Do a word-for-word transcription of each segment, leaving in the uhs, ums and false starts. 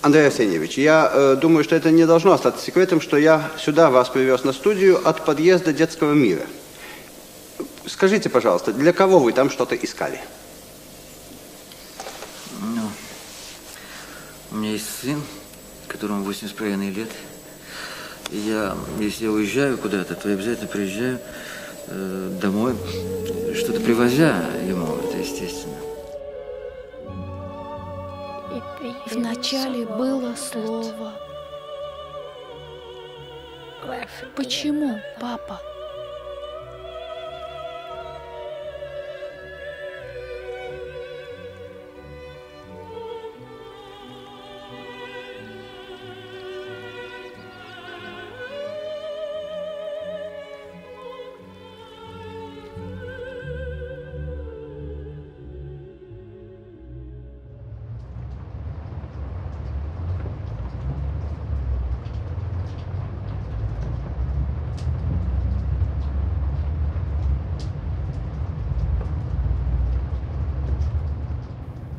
Андрей Арсеньевич, я э, думаю, что это не должно остаться секретом, что я сюда вас привез на студию от подъезда «Детского мира». Скажите, пожалуйста, для кого вы там что-то искали? Ну, у меня есть сын, которому восемь с половиной лет. И я, если я уезжаю куда-то, то я обязательно приезжаю э, домой, что-то привозя ему, это естественно. Вначале было слово. Почему, папа?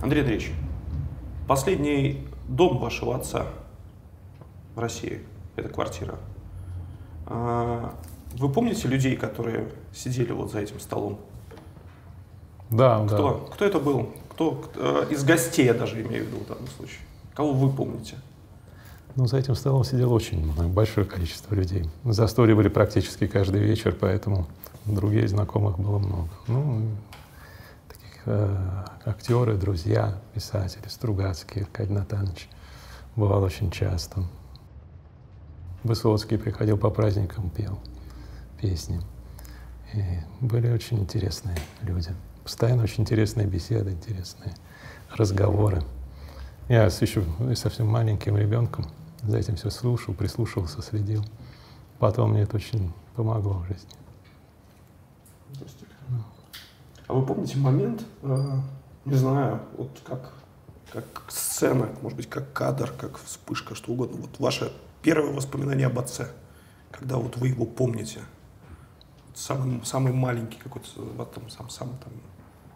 Андрей Андреевич, последний дом вашего отца в России, эта квартира, вы помните людей, которые сидели вот за этим столом? Да, кто, да. Кто это был? Кто, из гостей я даже имею в виду в данном случае. Кого вы помните? Ну, за этим столом сидело очень большое количество людей. Застолья были практически каждый вечер, поэтому других знакомых было много. Ну, актеры, друзья, писатели, Стругацкие, Аркадий Натанович бывал очень часто. Высоцкий приходил по праздникам, пел песни. И были очень интересные люди. Постоянно очень интересные беседы, интересные разговоры. Я еще совсем маленьким ребенком за этим все слушал, прислушивался, следил. Потом мне это очень помогло в жизни. А вы помните момент, э, не знаю, вот как, как сцена, может быть, как кадр, как вспышка, что угодно. Вот ваше первое воспоминание об отце, когда вот вы его помните, самый, самый маленький какой-то, вот там, сам, сам, там,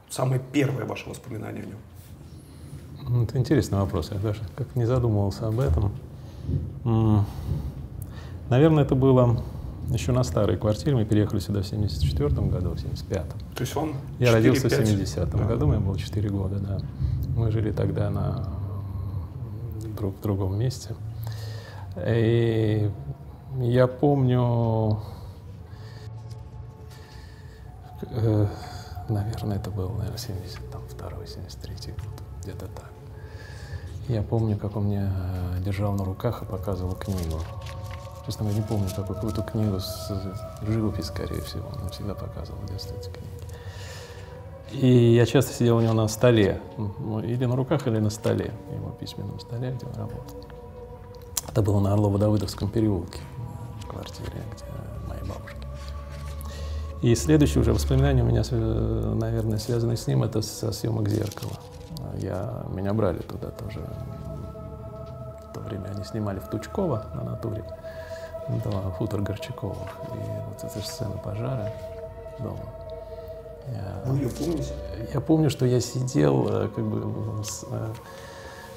самое первое ваше воспоминание о нем. Это интересный вопрос, я даже как не задумывался об этом. Наверное, это было... Еще на старой квартире, мы переехали сюда в семьдесят четвёртом году, в семьдесят пятом. То есть он Я четыре, родился пять. В семидесятом году, мне было четыре года, да. Мы жили тогда на друг в другом месте. И я помню, э, наверное, это был, наверное, семьдесят второй, семьдесят третий год, где-то так. Я помню, как он меня держал на руках и показывал книгу. Честно, я не помню, какую, какую-то книгу, с, живопись, скорее всего, он всегда показывал в детстве эти книги. И я часто сидел у него на столе, или на руках, или на столе, его письменном столе, где он работал. Это было на Орлово-Давыдовском переулке, в квартире где моей бабушки. И следующее уже воспоминание у меня, наверное, связанное с ним, это со съемок «Зеркала». Я, меня брали туда тоже. В то время они снимали в Тучково на натуре. Да, хутор Горчаковых. И вот эта же сцена пожара дома. Я, Вы ее помните? Я помню, что я сидел, как бы, с,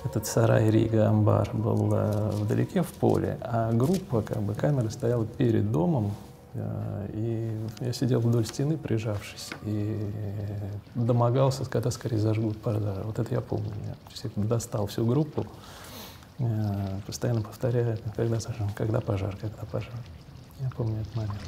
этот сарай, Рига, амбар был вдалеке в поле, а группа, как бы, камера стояла перед домом, и я сидел вдоль стены, прижавшись, и домогался, когда скорее зажгут пожар. Вот это я помню. Я достал всю группу. Я постоянно повторяю, когда зажжем, когда пожар, когда пожар. Я помню этот момент.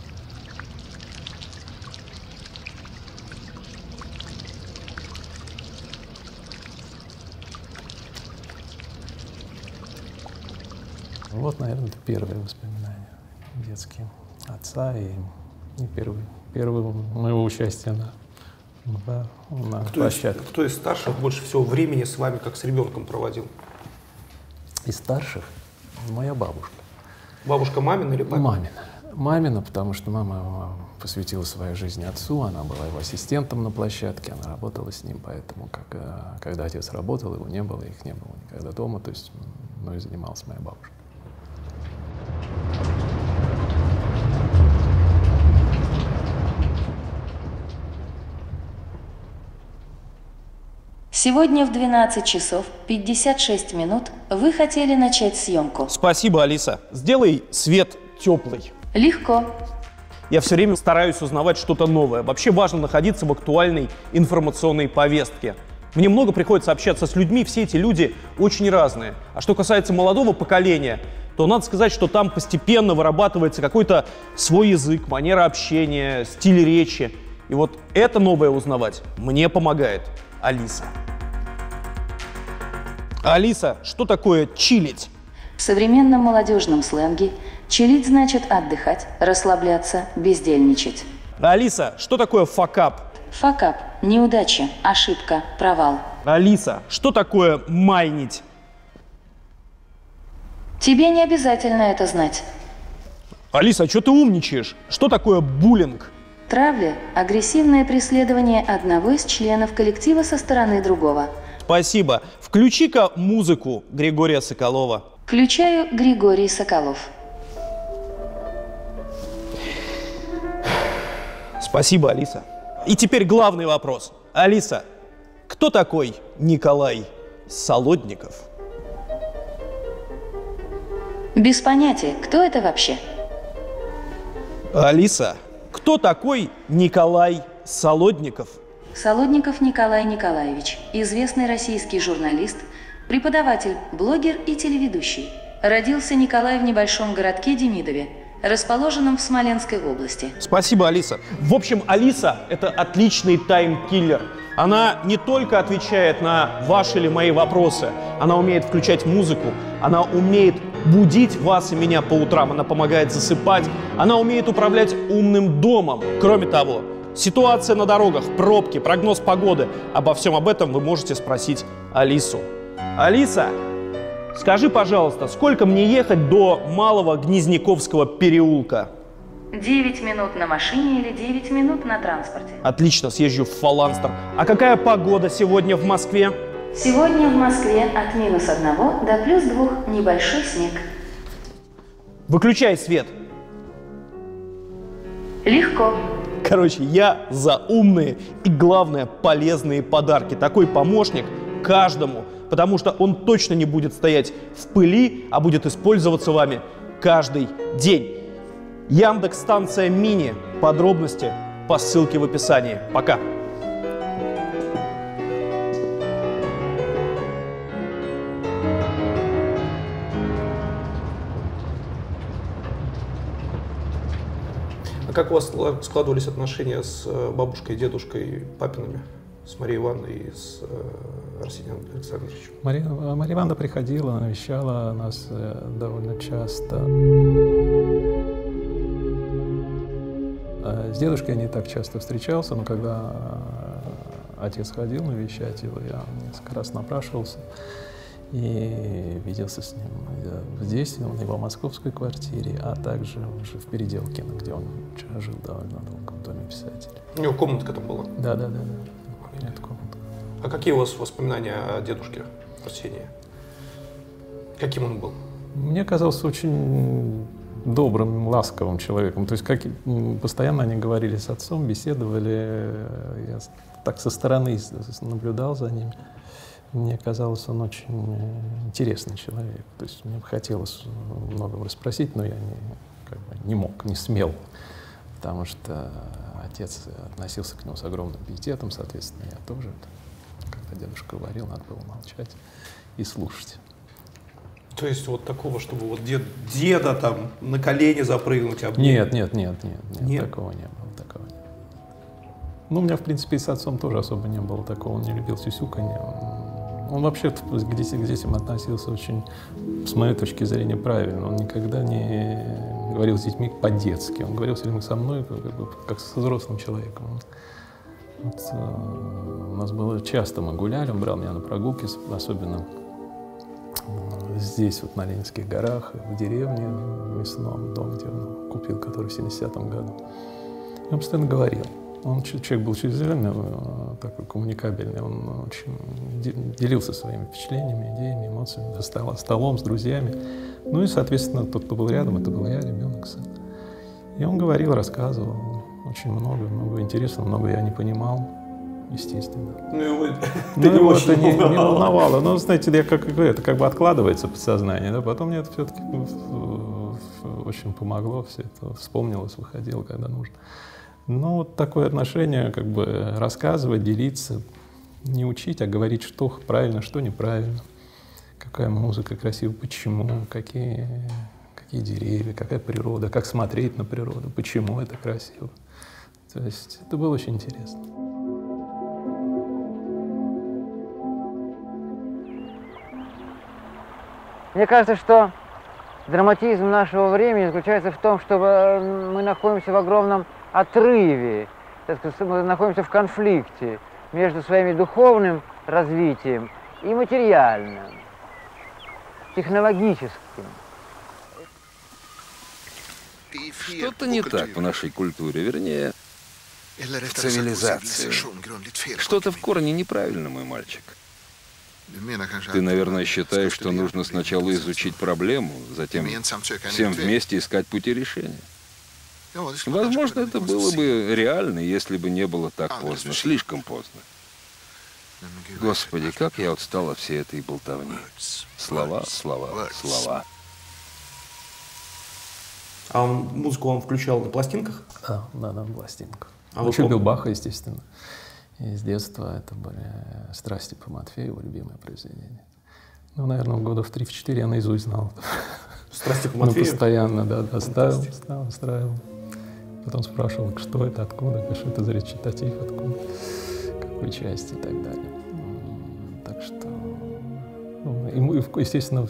Вот, наверное, это первые воспоминания детские отца и, и первые, первого моего участия на, на, на кто площадке. Из, кто из старших больше всего времени с вами как с ребенком проводил? Из старших моя бабушка. Бабушка мамина или папина? Мамина. Мамина, потому что мама посвятила свою жизнь отцу, она была его ассистентом на площадке, она работала с ним, поэтому как, когда отец работал, его не было, их не было никогда дома, то есть мной занималась моя бабушка. Сегодня в двенадцать часов пятьдесят шесть минут вы хотели начать съемку. Спасибо, Алиса. Сделай свет теплый. Легко. Я все время стараюсь узнавать что-то новое. Вообще важно находиться в актуальной информационной повестке. Мне много приходится общаться с людьми, все эти люди очень разные. А что касается молодого поколения, то надо сказать, что там постепенно вырабатывается какой-то свой язык, манера общения, стиль речи. И вот это новое узнавать мне помогает Алиса. Алиса, что такое чилить? В современном молодежном сленге чилить значит отдыхать, расслабляться, бездельничать. Алиса, что такое факап? Факап – неудача, ошибка, провал. Алиса, что такое майнить? Тебе не обязательно это знать. Алиса, что ты умничаешь? Что такое буллинг? Травля – агрессивное преследование одного из членов коллектива со стороны другого. Спасибо. Включи-ка музыку Григория Соколова. Включаю Григорий Соколов. Спасибо, Алиса. И теперь главный вопрос. Алиса, кто такой Николай Солодников? Без понятия, кто это вообще? Алиса, кто такой Николай Солодников? Солодников Николай Николаевич, известный российский журналист, преподаватель, блогер и телеведущий. Родился Николай в небольшом городке Демидове, расположенном в Смоленской области. Спасибо, Алиса. В общем, Алиса – это отличный таймкиллер. Она не только отвечает на ваши или мои вопросы, она умеет включать музыку, она умеет будить вас и меня по утрам, она помогает засыпать, она умеет управлять умным домом. Кроме того, ситуация на дорогах, пробки, прогноз погоды – обо всем об этом вы можете спросить Алису. Алиса, скажи, пожалуйста, сколько мне ехать до Малого Гнездниковского переулка? девять минут на машине или девять минут на транспорте. Отлично, съезжу в Фаланстер. А какая погода сегодня в Москве? Сегодня в Москве от минус одного до плюс двух, небольшой снег. Выключай свет. Легко. Короче, я за умные и, главное, полезные подарки. Такой помощник каждому. Потому что он точно не будет стоять в пыли, а будет использоваться вами каждый день. Яндекс Станция Мини. Подробности по ссылке в описании. Пока. А как у вас складывались отношения с бабушкой, дедушкой, папинами? С Марией Ивановной и с э, Арсением Александровичем. Мария, Мария Ивановна приходила, навещала нас э, довольно часто. Э, с дедушкой я не так часто встречался, но когда э, отец ходил навещать его, я несколько раз напрашивался и виделся с ним здесь, в его московской квартире, а также уже в Переделкино, где он жил довольно долго, в доме писателя. У него комнатка там была? Да, да, да. А какие у вас воспоминания о дедушке Арсении? Каким он был? Мне казалось, очень добрым, ласковым человеком. То есть как постоянно они говорили с отцом, беседовали. Я так со стороны наблюдал за ними. Мне казалось, он очень интересный человек. То есть мне хотелось многого расспросить, но я не, как бы, не мог, не смел. Потому что отец относился к нему с огромным пиететом, соответственно, я тоже. Когда дедушка говорил, надо было молчать и слушать. То есть вот такого, чтобы вот дед, деда там на колени запрыгнуть, обнять? Нет, нет, нет, нет, нет, такого не было, такого не было. Ну, у меня, в принципе, и с отцом тоже особо не было такого, он не любил сюсюканье. Он вообще к детям относился очень, с моей точки зрения, правильно. Он никогда не говорил с детьми по-детски, он говорил с людьми со мной, как, как со взрослым человеком. Вот, э, у нас было часто, мы гуляли, он брал меня на прогулки, особенно э, здесь, вот на Ленинских горах, в деревне, в мясном доме, где он купил, который в семидесятом году. И он постоянно говорил. Он человек был чрезвычайно э, такой коммуникабельный, он очень делился своими впечатлениями, идеями, эмоциями, за стол, столом, с друзьями. Ну и, соответственно, тот, кто был рядом, это был я, ребенок, сын. И он говорил, рассказывал. Очень много, много интересного, много я не понимал. естественно. Ну его ты не очень не волновало. Но, знаете, я как это как бы откладывается подсознание, да, потом мне это все-таки очень помогло, все это вспомнилось, выходило, когда нужно. Но вот такое отношение, как бы рассказывать, делиться, не учить, а говорить, что правильно, что неправильно, какая музыка красива, почему, какие, какие деревья, какая природа, как смотреть на природу, почему это красиво. То есть это было очень интересно. Мне кажется, что драматизм нашего времени заключается в том, что мы находимся в огромном отрыве, мы находимся в конфликте между своим духовным развитием и материальным, технологическим. Что-то не так в нашей культуре, вернее, в цивилизации. Что-то в корне неправильно, мой мальчик. Ты, наверное, считаешь, что нужно сначала изучить проблему, затем всем вместе искать пути решения. Возможно, это было бы реально, если бы не было так поздно, слишком поздно. Господи, как я отстал от всей этой болтовни. Слова, слова, слова. А он, музыку он включал на пластинках? Да, да, на пластинках. А вы любил Баха, естественно. И с детства это были «Страсти по Матфееву», любимое произведение. Ну, наверное, года в три-четыре я наизусть знал. «Страсти по Матфееву»? Ну, постоянно, да, да, ставил, ставил, ставил. Потом спрашивал, что это, откуда, что это за речитатив, откуда, какой части и так далее. Так что... И, естественно,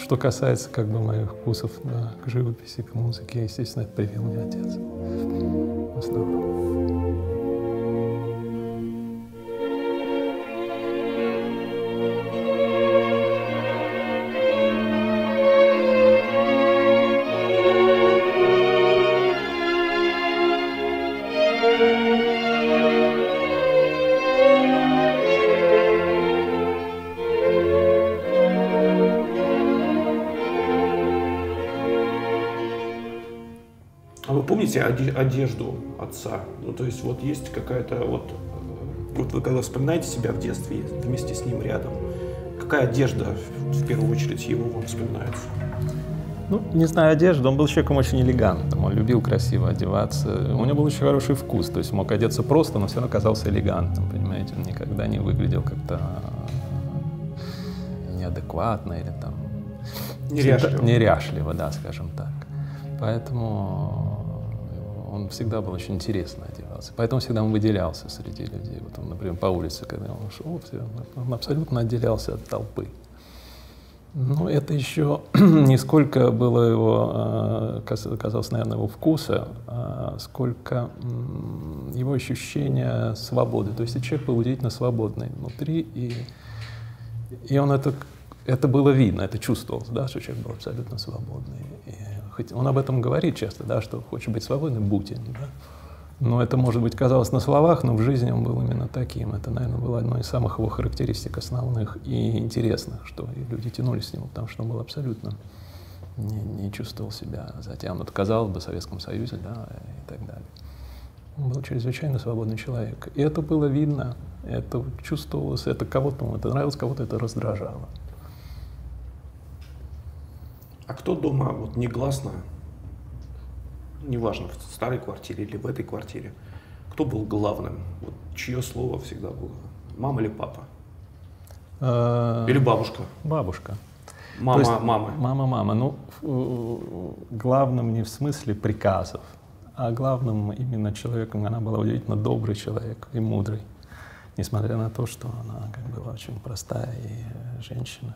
что касается как бы моих вкусов, да, к живописи, к музыке, естественно, это привил мне отец в основном. Одежду отца, ну то есть вот есть какая-то вот, вот вы когда вспоминаете себя в детстве вместе с ним рядом, какая одежда в первую очередь его вам вспоминается? Ну, не знаю, одежда, он был человеком очень элегантным, он любил красиво одеваться, у него был очень хороший вкус, то есть мог одеться просто, но все равно казался элегантным, понимаете, он никогда не выглядел как-то неадекватно или там... Неряшливо. Неряшливо, да, скажем так. Поэтому... Он всегда был очень интересно одевался, поэтому всегда он выделялся среди людей. Вот он, например, по улице, когда он шел, он абсолютно отделялся от толпы. Но это еще не сколько было его, казалось, наверное, его вкуса, а сколько его ощущения свободы. То есть человек был удивительно свободный внутри, и, и он это, это было видно, это чувствовалось, да, что человек был абсолютно свободный. Хоть он об этом говорит часто, да, что хочет быть свободным, будь им, да? Но это, может быть, казалось на словах, но в жизни он был именно таким. Это, наверное, было одной из самых его характеристик основных и интересных, что и люди тянулись к нему, потому что он был абсолютно не, не чувствовал себя затянут, казалось бы, в Советском Союзе, да, и так далее. Он был чрезвычайно свободный человек. И это было видно, это чувствовалось, это кого-то это нравилось, кого-то это раздражало. А кто дома вот негласно, неважно, в старой квартире или в этой квартире, кто был главным? Вот чье слово всегда было? Мама или папа? Или бабушка? Бабушка. Мама, есть, мама. Мама, мама. Ну, главным не в смысле приказов, а главным именно человеком. Она была удивительно добрый человек и мудрый, несмотря на то, что она как бы была очень простая и женщина.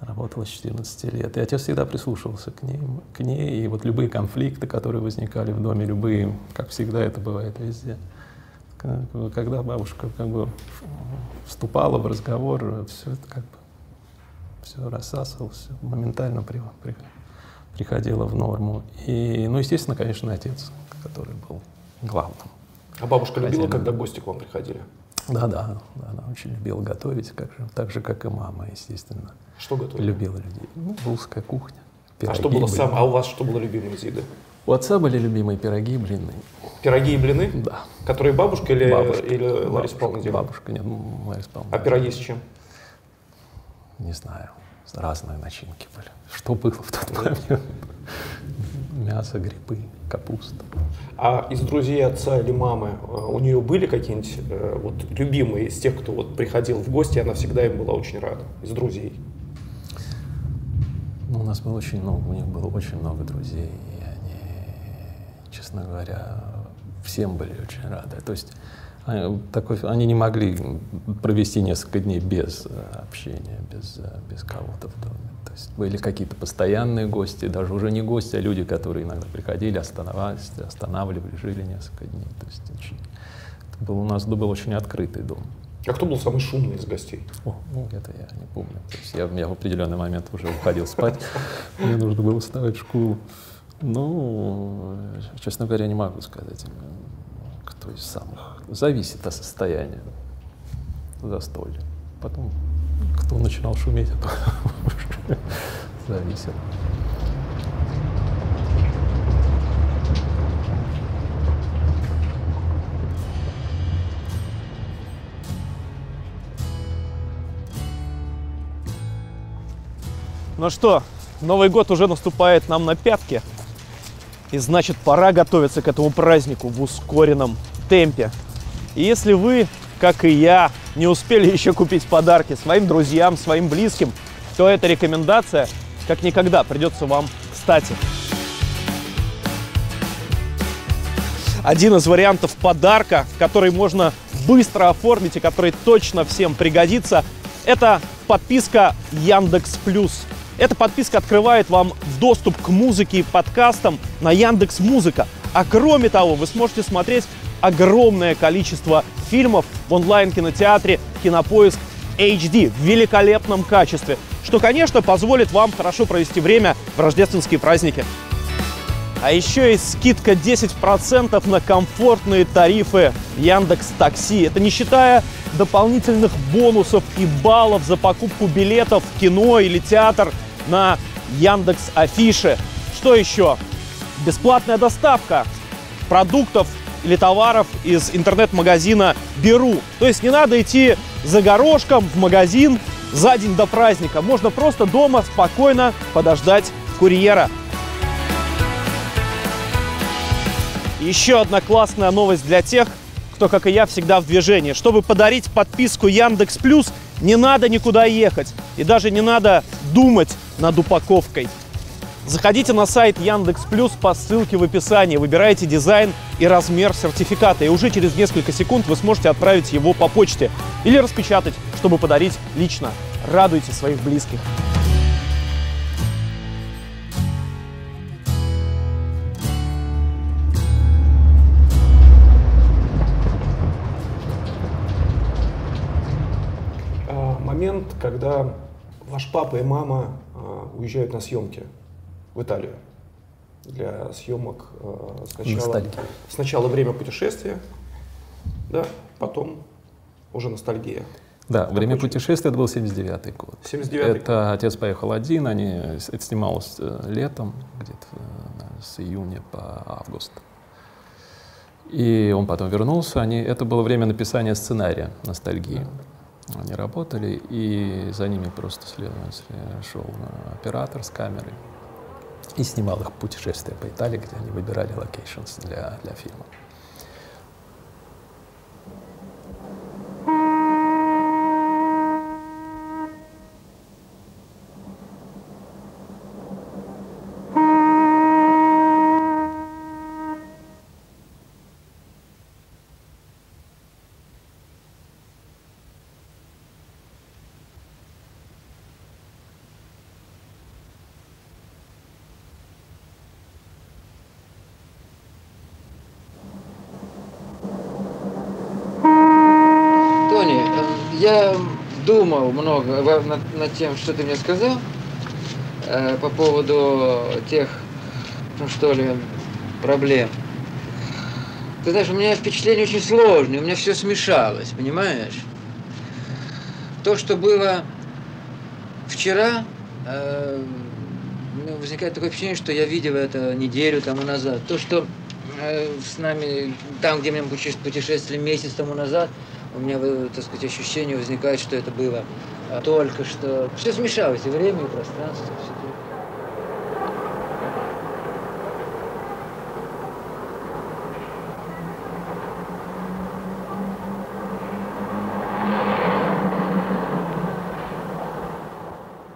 Работала с четырнадцати лет, и отец всегда прислушивался к ней, к ней, и вот любые конфликты, которые возникали в доме, любые, как всегда это бывает везде, когда бабушка как бы вступала в разговор, все это как бы, все рассасывалось, моментально при, при, приходило в норму. И, ну, естественно, конечно, отец, который был главным. А бабушка Хотя любила, она... когда гости к вам приходили? Да, да, она очень любила готовить, как же, так же, как и мама, естественно. Что готовила? Любила людей. Ну, русская кухня. А что было сам? А у вас что было любимым из еды? У отца были любимые пироги и блины. Пироги и блины? Да. Которые бабушка или бабушка, или Лариса Павловна делала? Бабушка, нет, Лариса Павловна. А пироги с чем? Не знаю. Разные начинки были. Что было в тот момент? Мясо, грибы, капуста. А из друзей отца или мамы у нее были какие-нибудь вот, любимые из тех, кто вот, приходил в гости, она всегда им была очень рада? Из друзей? Ну, у нас было очень много, у них было очень много друзей, и они, честно говоря, всем были очень рады. То есть они, такой, они не могли провести несколько дней без общения, без, без кого-то в доме. То есть были какие-то постоянные гости, даже уже не гости, а люди, которые иногда приходили, останавливались, останавливали, жили несколько дней. То есть это был, у нас был очень открытый дом. А кто был самый шумный из гостей? О, ну, это я не помню. То есть я, я в определенный момент уже уходил спать, мне нужно было вставать в школу. Ну, честно говоря, не могу сказать, кто из самых. Зависит от состояния застолья. Потом, кто начинал шуметь, это зависит. Ну что, Новый год уже наступает нам на пятки, и значит, пора готовиться к этому празднику в ускоренном темпе. И если вы, как и я, не успели еще купить подарки своим друзьям, своим близким, то эта рекомендация, как никогда, придется вам кстати. Один из вариантов подарка, который можно быстро оформить и который точно всем пригодится, это подписка Яндекс Плюс. Эта подписка открывает вам доступ к музыке и подкастам на Яндекс.Музыка. А кроме того, вы сможете смотреть огромное количество фильмов в онлайн-кинотеатре Кинопоиск эйч ди в великолепном качестве, что, конечно, позволит вам хорошо провести время в рождественские праздники. А еще есть скидка десять процентов на комфортные тарифы Яндекс.Такси. Это не считая дополнительных бонусов и баллов за покупку билетов в кино или театр на Яндекс.Афиши. Что еще? Бесплатная доставка продуктов или товаров из интернет-магазина «Беру». То есть не надо идти за горошком в магазин за день до праздника. Можно просто дома спокойно подождать курьера. Еще одна классная новость для тех, кто, как и я, всегда в движении. Чтобы подарить подписку Яндекс Плюс, не надо никуда ехать. И даже не надо думать над упаковкой. Заходите на сайт Яндекс Плюс по ссылке в описании, выбирайте дизайн и размер сертификата, и уже через несколько секунд вы сможете отправить его по почте или распечатать, чтобы подарить лично. Радуйте своих близких. Момент, когда ваш папа и мама уезжают на съемки в Италию для съемок сначала, сначала «Время путешествия», да, потом уже «Ностальгия». Да, это «Время очень... путешествия» — это был семьдесят девятый год. семьдесят девятый. Это отец поехал один, они, это снималось летом, где-то с июня по август. И он потом вернулся, они, это было время написания сценария «Ностальгии». Они работали, и за ними просто шел оператор с камерой. И снимал их путешествия по Италии, где они выбирали локейшнс для, для фильма. Я думал много над, над тем, что ты мне сказал, э, по поводу тех, ну что ли, проблем. Ты знаешь, у меня впечатление очень сложное, у меня все смешалось, понимаешь? То, что было вчера, э, ну, возникает такое впечатление, что я видел это неделю тому назад. То, что э, с нами, там, где мы путешествовали месяц тому назад, у меня, так сказать, ощущение возникает, что это было только что. Все смешалось, и время, и пространство. Все.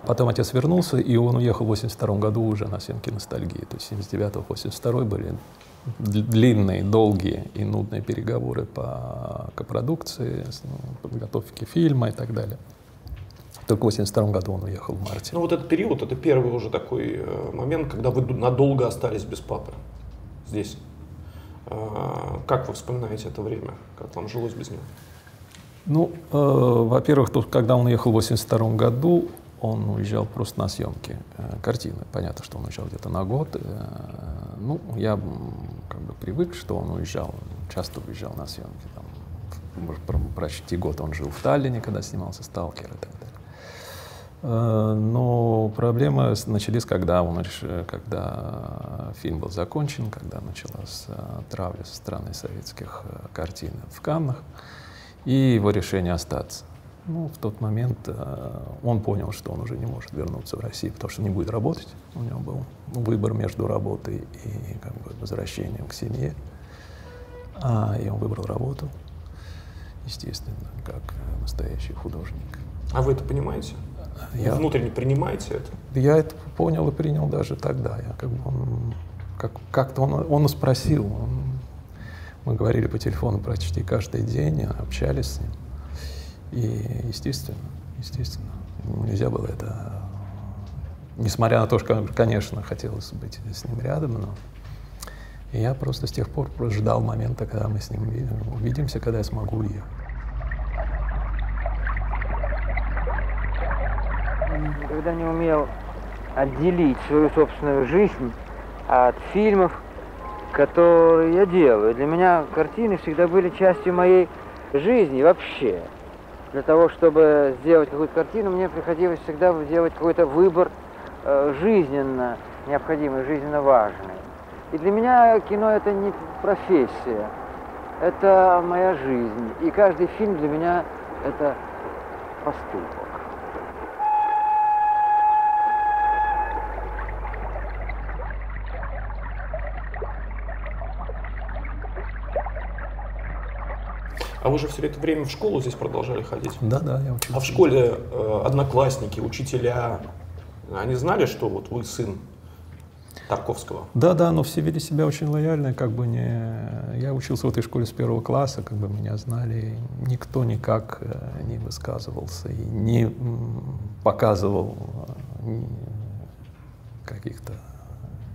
Потом отец вернулся, и он уехал в восемьдесят втором году уже на съемки «Ностальгии». То есть семьдесят девятый — восемьдесят второй были длинные, долгие и нудные переговоры по копродукции, подготовке фильма и так далее. Только в восемьдесят втором году он уехал в марте. Ну вот этот период, это первый уже такой момент, когда вы надолго остались без папы здесь. Как вы вспоминаете это время? Как вам жилось без него? Ну, э, во-первых, когда он уехал в восемьдесят втором году, он уезжал просто на съемки э, картины. Понятно, что он уезжал где-то на год. Э, ну, я как бы привык, что он уезжал, часто уезжал на съемки. Там, может, почти год он жил в Таллине, когда снимался «Сталкер» и так далее. Э, но проблемы начались, когда, он решил, когда фильм был закончен, когда началась э, травля со стороны советских э, картин в Каннах, и его решение остаться. Ну, в тот момент э, он понял, что он уже не может вернуться в Россию, потому что не будет работать. У него был выбор между работой и как бы возвращением к семье. А, и он выбрал работу, естественно, как настоящий художник. А вы это понимаете? Я, вы внутренне принимаете это? Я это понял и принял даже тогда. Я, как бы он, как, как-то он, он спросил. Он, мы говорили по телефону почти каждый день, общались с ним. И, естественно, естественно, нельзя было это, несмотря на то, что, конечно, хотелось быть с ним рядом, но я просто с тех пор ждал момента, когда мы с ним увидимся, когда я смогу уехать. Он никогда не умел отделить свою собственную жизнь от фильмов, которые я делаю. Для меня картины всегда были частью моей жизни вообще. Для того, чтобы сделать какую-то картину, мне приходилось всегда делать какой-то выбор жизненно необходимый, жизненно важный. И для меня кино – это не профессия, это моя жизнь. И каждый фильм для меня – это поступок. А вы же все это время в школу здесь продолжали ходить? Да, да, я учился. А в школе э, одноклассники, учителя, они знали, что вот вы сын Тарковского? Да, да, но все вели себя очень лояльно, как бы не... Я учился в этой школе с первого класса, как бы меня знали, никто никак не высказывался и не показывал каких-то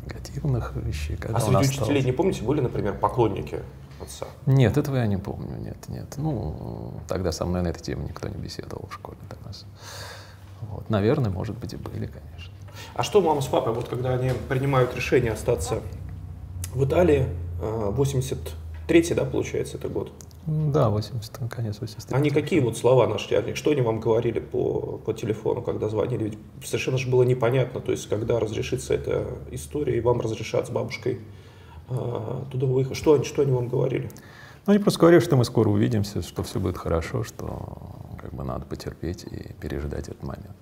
негативных вещей. А среди учителей, стал... не помните, были, например, поклонники? Отца. Нет, этого я не помню, нет, нет. Ну, тогда со мной на эту тему никто не беседовал в школе. Тогда. Вот. Наверное, может быть, и были, конечно. А что мама с папой, вот когда они принимают решение остаться в Италии, восемьдесят третий, да, получается, это год? Да, восемьдесят, конец восемьдесят третьего. Они какие вот слова нашли, они, что они вам говорили по, по телефону, когда звонили? Ведь совершенно же было непонятно, то есть, когда разрешится эта история, и вам разрешат с бабушкой туда выехать. Что они, что они вам говорили? Ну, они просто говорили, что мы скоро увидимся, что все будет хорошо, что как бы надо потерпеть и переждать этот момент.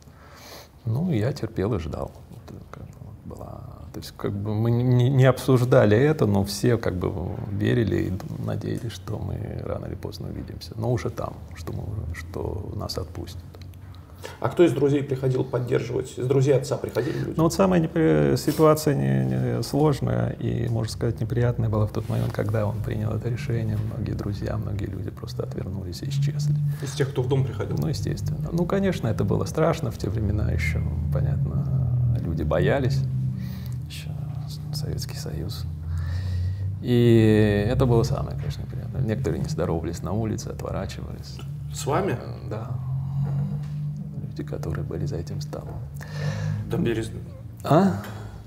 Ну, я терпел и ждал. Вот, как бы, вот была... То есть, как бы мы не, не обсуждали это, но все как бы верили и надеялись, что мы рано или поздно увидимся. Но уже там, что, мы, что нас отпустят. А кто из друзей приходил поддерживать? Из друзей отца приходили люди? Ну вот самая непри... ситуация не, не сложная и, можно сказать, неприятная была в тот момент, когда он принял это решение. Многие друзья, многие люди просто отвернулись и исчезли. Из тех, кто в дом приходил? Ну, естественно. Ну, конечно, это было страшно в те времена еще. Понятно, люди боялись. Еще Советский Союз. И это было самое, конечно, неприятно. Некоторые не здоровались на улице, отворачивались. С вами? Да. Люди, которые были за этим столом. До березня. А?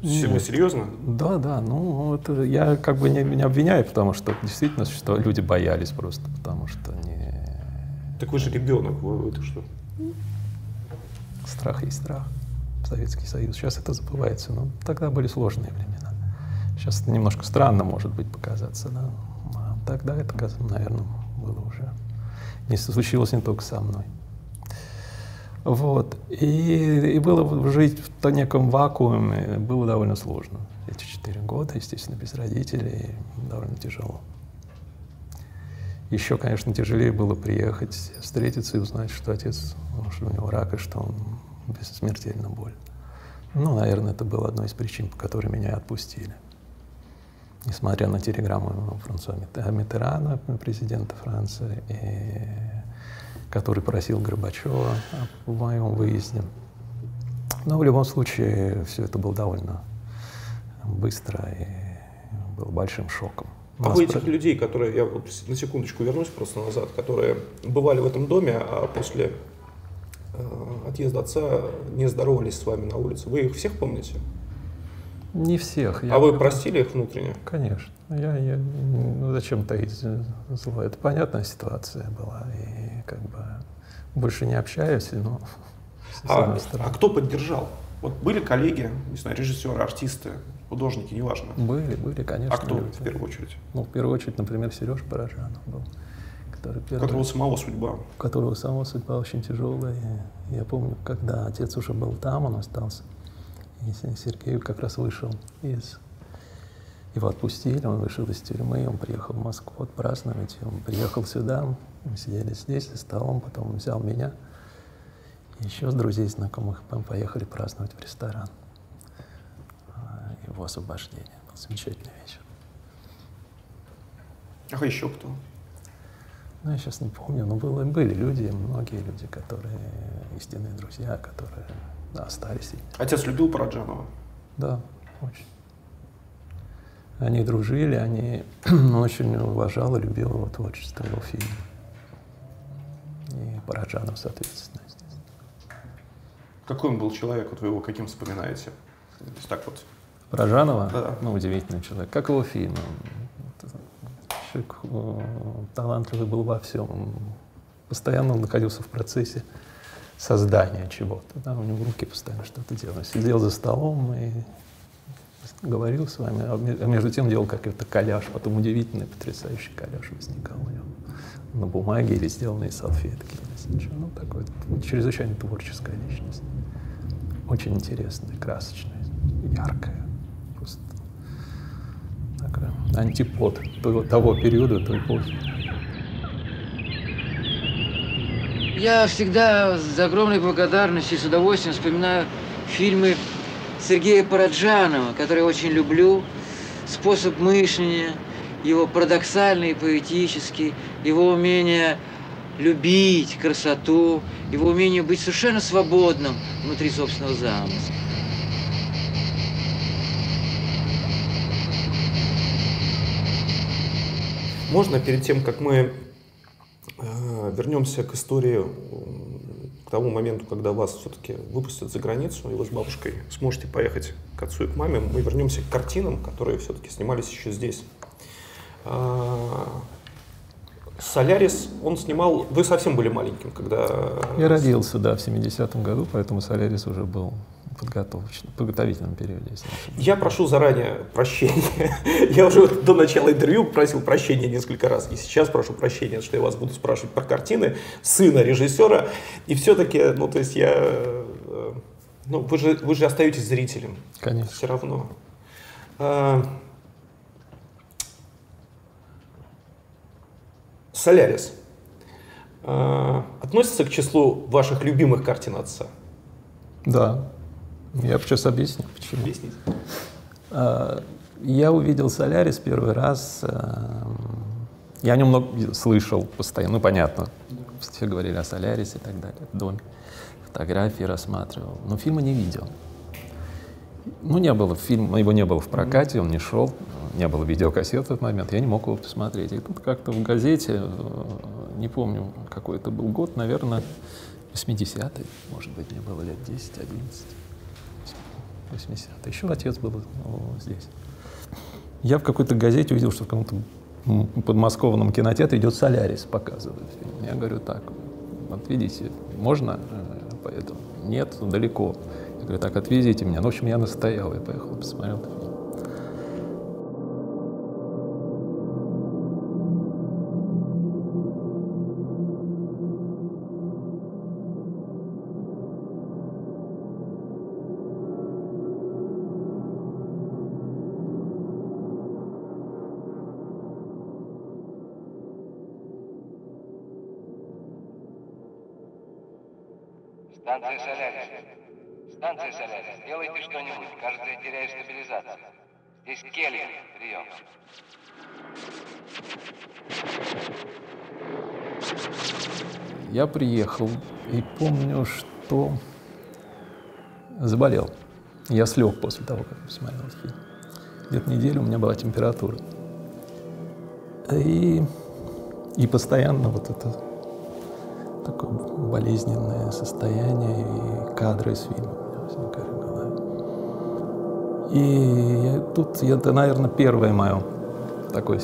Вы серьезно? Да, да. Ну, это я как бы не, не обвиняю, потому что действительно что люди боялись просто, потому что не. Так вы же ребенок, вы, вы это что? Страх есть страх. Советский Союз. Сейчас это забывается, но тогда были сложные времена. Сейчас это немножко странно, может быть, показаться, но тогда это, наверное, было уже. Не случилось не только со мной. Вот. И, и было жить в неком вакууме было довольно сложно. Эти четыре года, естественно, без родителей, довольно тяжело. Еще, конечно, тяжелее было приехать, встретиться и узнать, что отец, что у него рак и что он смертельно болен. Ну, наверное, это было одной из причин, по которой меня отпустили. Несмотря на телеграмму Франсуа Миттерана, президента Франции, и... который просил Горбачева о моем выезде. Но в любом случае все это было довольно быстро и было большим шоком. А вы этих людей, которые, я на секундочку вернусь просто назад, которые бывали в этом доме, а после отъезда отца не здоровались с вами на улице, вы их всех помните? Не всех. А вы не... простили их внутренне? Конечно. Я, я... Ну, зачем таить зло? Это понятная ситуация была. И как бы больше не общаюсь, но... А, а кто поддержал? Вот были коллеги, не знаю, режиссеры, артисты, художники, неважно. Были, были, конечно. А кто люди. В первую очередь? Ну, в первую очередь, например, Сережа Параджанов был. Который первый... У которого самого судьба. У которого самого судьба очень тяжелая. Я помню, когда отец уже был там, он остался. Сергей как раз вышел из... Его отпустили, он вышел из тюрьмы, он приехал в Москву отпраздновать, он приехал сюда, мы сидели здесь за столом, потом он взял меня, еще с друзей знакомых поехали праздновать в ресторан. Его освобождение, был замечательный вечер. А еще кто? Ну, я сейчас не помню, но было, были люди, многие люди, которые истинные друзья, которые... Да, остались. Отец любил Параджанова? Да, очень. Они дружили, они очень уважал и любил его творчество, его фильм. И Параджанов, соответственно. Какой он был человек, вот вы его каким вспоминаете? Так вот. Параджанова? Да. Ну, удивительный человек. Как его фильм? Человек талантливый был во всем. Постоянно он находился в процессе создания чего-то. Да, у него руки постоянно что-то делали. Сидел за столом и говорил с вами, а между тем делал какой-то колляж, потом удивительный, потрясающий колляж возникал у него на бумаге или сделанные салфетки. Ну, такой чрезвычайно творческая личность. Очень интересная, красочная, яркая. Просто такая антипод того периода, той эпохи. Я всегда с огромной благодарностью и с удовольствием вспоминаю фильмы Сергея Параджанова, которые очень люблю. Способ мышления, его парадоксальный и поэтический, его умение любить красоту, его умение быть совершенно свободным внутри собственного замысла. Можно перед тем, как мы... Вернемся к истории, к тому моменту, когда вас все-таки выпустят за границу, и вы с бабушкой сможете поехать к отцу и к маме. Мы вернемся к картинам, которые все-таки снимались еще здесь. «Солярис», он снимал... Вы совсем были маленьким, когда... Я родился, да, в семидесятом году, поэтому «Солярис» уже был подготовочным, подготовительном периоде. Я прошу заранее прощения. Я уже до начала интервью просил прощения несколько раз. И сейчас прошу прощения, что я вас буду спрашивать про картины сына режиссера. И все-таки, ну, то есть я... Ну, вы же, вы же остаетесь зрителем. Конечно. Все равно. «Солярис» относится к числу ваших любимых картин отца? Да. Я сейчас объясню, почему. Объясните. Я увидел «Солярис» первый раз. Я о нем много слышал постоянно. Ну, понятно. Все говорили о «Солярисе» и так далее. Доме. Фотографии рассматривал. Но фильма не видел. Ну, не было фильма, его не было в прокате, он не шел. Не было видеокассет в этот момент, я не мог его посмотреть. И тут как-то в газете, не помню, какой это был год, наверное, восьмидесятый, может быть, мне было лет десять-одиннадцать. восьмидесятый. Еще отец был здесь. Я в какой-то газете увидел, что в каком-то подмосковном кинотеатре идет «Солярис», показывают. Я говорю, так, вот видите, можно поэтому? Нет, далеко. Я говорю, так, отвезите меня. Ну, в общем, я настоял, я поехал, посмотрел. Станция Солярис. Станция Солярис. Делайте что-нибудь. Кажется, я теряю стабилизацию. Здесь Келлер. Прием. Я приехал и помню, что заболел. Я слег после того, как посмотрел фильм. Где-то неделю у меня была температура. И, и постоянно вот это... такое болезненное состояние, и кадры из фильма у меня возникали в голове. И я, тут это, наверное, первая моя такая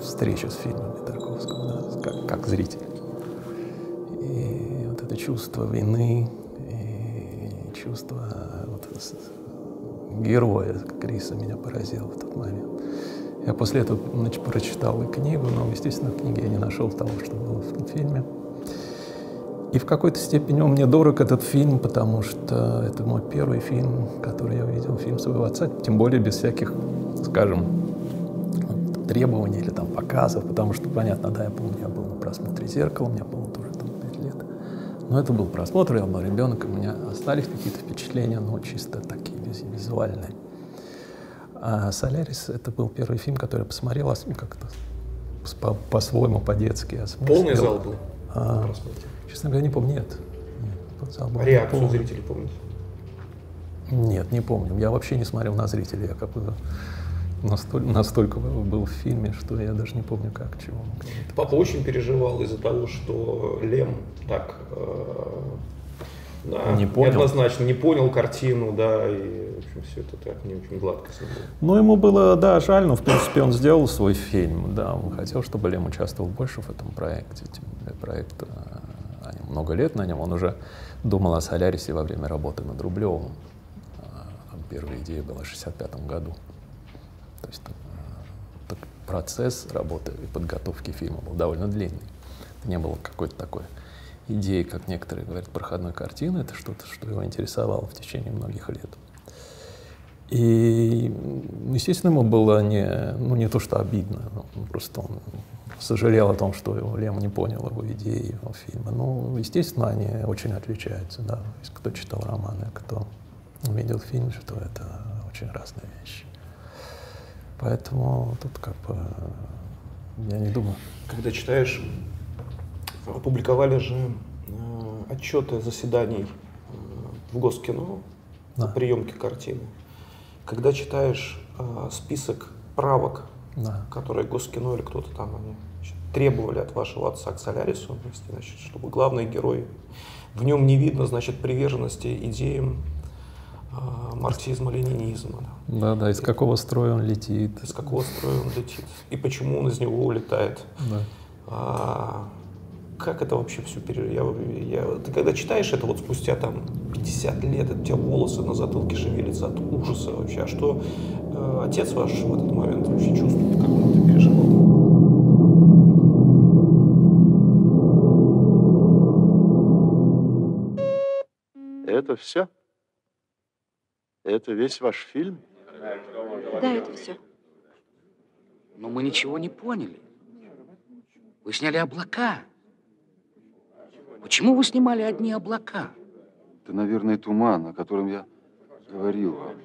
встреча с фильмами Тарковского, да, как, как зритель. И вот это чувство вины, и чувство вот, героя, как Риса, меня поразило в тот момент. Я после этого значит, прочитал и книгу, но, естественно, в книге я не нашел того, что было в фильме. И в какой-то степени он мне дорог, этот фильм, потому что это мой первый фильм, который я увидел, фильм своего отца, тем более без всяких, скажем, требований или там показов, потому что, понятно, да, я помню, я был на просмотре «Зеркала», мне было тоже там пять лет. Но это был просмотр, я был ребенок, и у меня остались какие-то впечатления, но чисто такие визуальные. А «Солярис» — это был первый фильм, который я посмотрел, а как-то по-своему, по-детски. Полный зал был? А, честно говоря, не помню, нет. нет зал был, Реакцию не помню. Зрителей помните? Нет, не помню. Я вообще не смотрел на зрителей. Я как бы настоль, настолько был в фильме, что я даже не помню, как, чего. Папа очень переживал из-за того, что Лем так э, да, не понял. неоднозначно не понял картину, да, и... В общем, все это так не очень гладко с ним было. Ну, ему было, да, жаль, но, в принципе, он сделал свой фильм, да. Он хотел, чтобы Лем участвовал больше в этом проекте. Тем более проект, а, много лет на нем, он уже думал о «Солярисе» во время работы над Рублевым. Там первая идея была в шестьдесят пятом году. То есть там, так, процесс работы и подготовки фильма был довольно длинный. Не было какой-то такой идеи, как некоторые говорят, проходной картины. Это что-то, что его интересовало в течение многих лет. И, естественно, ему было не, ну, не то, что обидно, ну, просто он сожалел о том, что его Лем не понял его идеи, его фильма. Ну, естественно, они очень отличаются, да, кто читал романы, кто видел фильм, что это очень разные вещи. Поэтому тут как бы я не думаю. Когда читаешь, опубликовали же отчеты заседаний в Госкино, да, приемки картины. Когда читаешь э, список правок, да, которые Госкино или кто-то там они требовали от вашего отца к «Солярису», значит, чтобы главный герой, в нем не видно, значит, приверженности идеям э, марксизма-ленинизма. Да, да, да, из какого строя он летит. Из какого строя он летит. И почему он из него улетает. Да. А, как это вообще все переживает? Я, я, ты когда читаешь это вот спустя там пятьдесят лет, у тебя волосы на затылке шевелятся от ужаса вообще. А что э, отец ваш в этот момент вообще чувствует, как он это переживал? Это все? Это весь ваш фильм? Да, это все. Но мы ничего не поняли. Вы сняли облака. Почему вы снимали одни облака? Это, наверное, туман, о котором я говорил вам.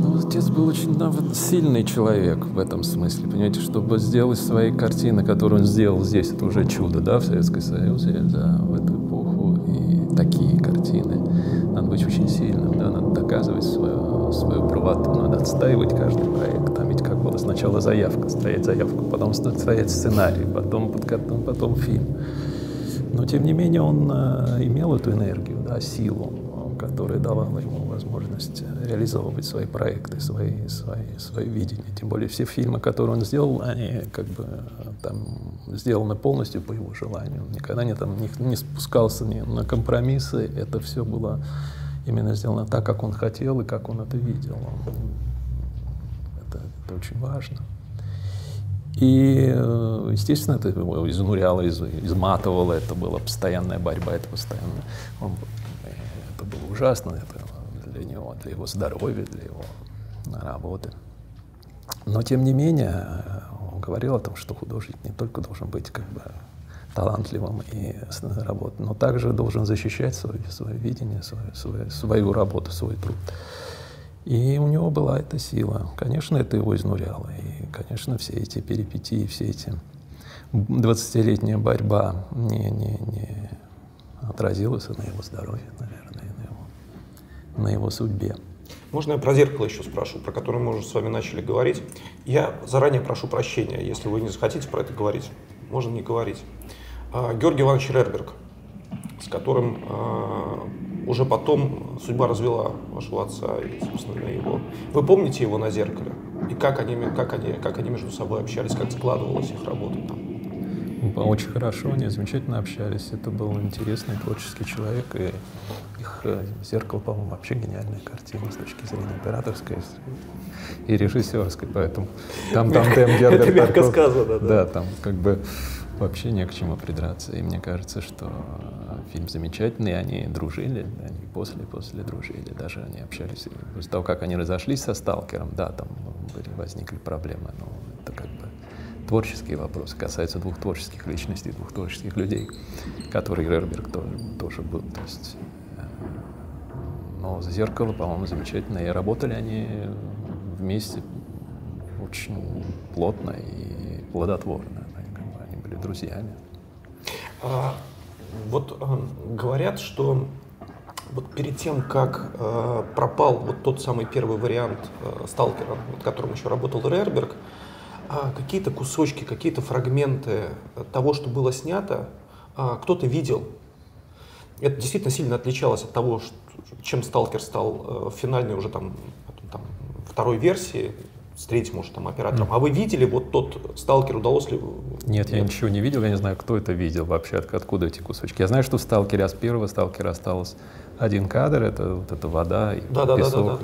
Ну, отец был очень сильный человек в этом смысле, понимаете, чтобы сделать свои картины, которые он сделал здесь, это уже чудо, да, в Советском Союзе, да, в эту эпоху, и такие картины. Надо быть очень сильным, да, надо доказывать свою, свою правоту, надо отстаивать каждый проект. Там ведь как было сначала заявка, стоять заявку, потом стоять сценарий, потом, потом, потом фильм. Но тем не менее он э, имел эту энергию, да, силу, которая давала ему возможность реализовывать свои проекты, свои, свои, свои видения. Тем более все фильмы, которые он сделал, они как бы там сделаны полностью по его желанию. Он никогда не, там, не, не спускался ни на компромиссы. Это все было именно сделано так, как он хотел и как он это видел. Он, это, это очень важно. И, естественно, это его изнуряло, из, изматывало, это была постоянная борьба, это постоянно, он, это было ужасно это для него, для его здоровья, для его работы. Но, тем не менее, он говорил о том, что художник не только должен быть как бы талантливым и работать, но также должен защищать свое, свое видение, свое, свое, свою работу, свой труд. И у него была эта сила. Конечно, это его изнуряло. И, конечно, все эти перипетии, все эти двадцатилетняя борьба не, не, не отразилась на его здоровье, наверное, на его, на его судьбе. Можно я про «Зеркало» еще спрошу, про которое мы уже с вами начали говорить? Я заранее прошу прощения, если вы не захотите про это говорить. Можно не говорить. Георгий Иванович Рерберг, с которым уже потом судьба развела вашего отца и, собственно, его. Вы помните его на «Зеркале»? И как они, как они, как они между собой общались, как складывалась их работа там? Очень хорошо, они замечательно общались. Это был интересный творческий человек. И их «Зеркало», по-моему, вообще гениальная картина с точки зрения операторской и режиссерской. Поэтому там тандем Герберт-Тарковский. Это мягко сказано, да. Да, там как бы вообще не к чему придраться. И мне кажется, что фильм замечательный. Они дружили, они после-после дружили. Даже они общались. После того, как они разошлись со «Сталкером», да, там были, возникли проблемы. Но это как бы творческие вопросы, касаются двух творческих личностей, двух творческих людей, которые Рерберг тоже, тоже был. То есть, но «Зеркало», по-моему, замечательно. И работали они вместе очень плотно и плодотворно. Они были друзьями. А, вот говорят, что вот перед тем, как э, пропал вот тот самый первый вариант э, «Сталкера», над которым еще работал Рерберг, а какие-то кусочки, какие-то фрагменты того, что было снято, кто-то видел. Это действительно сильно отличалось от того, чем «Сталкер» стал в финальной уже там, там второй версии, с третьим уже там оператором. А вы видели вот тот «Сталкер», удалось ли? Нет, я ничего не видел, я не знаю, кто это видел вообще, откуда эти кусочки. Я знаю, что в «Сталкере», а с первого «Сталкера» осталось один кадр, это вот эта вода, и песок,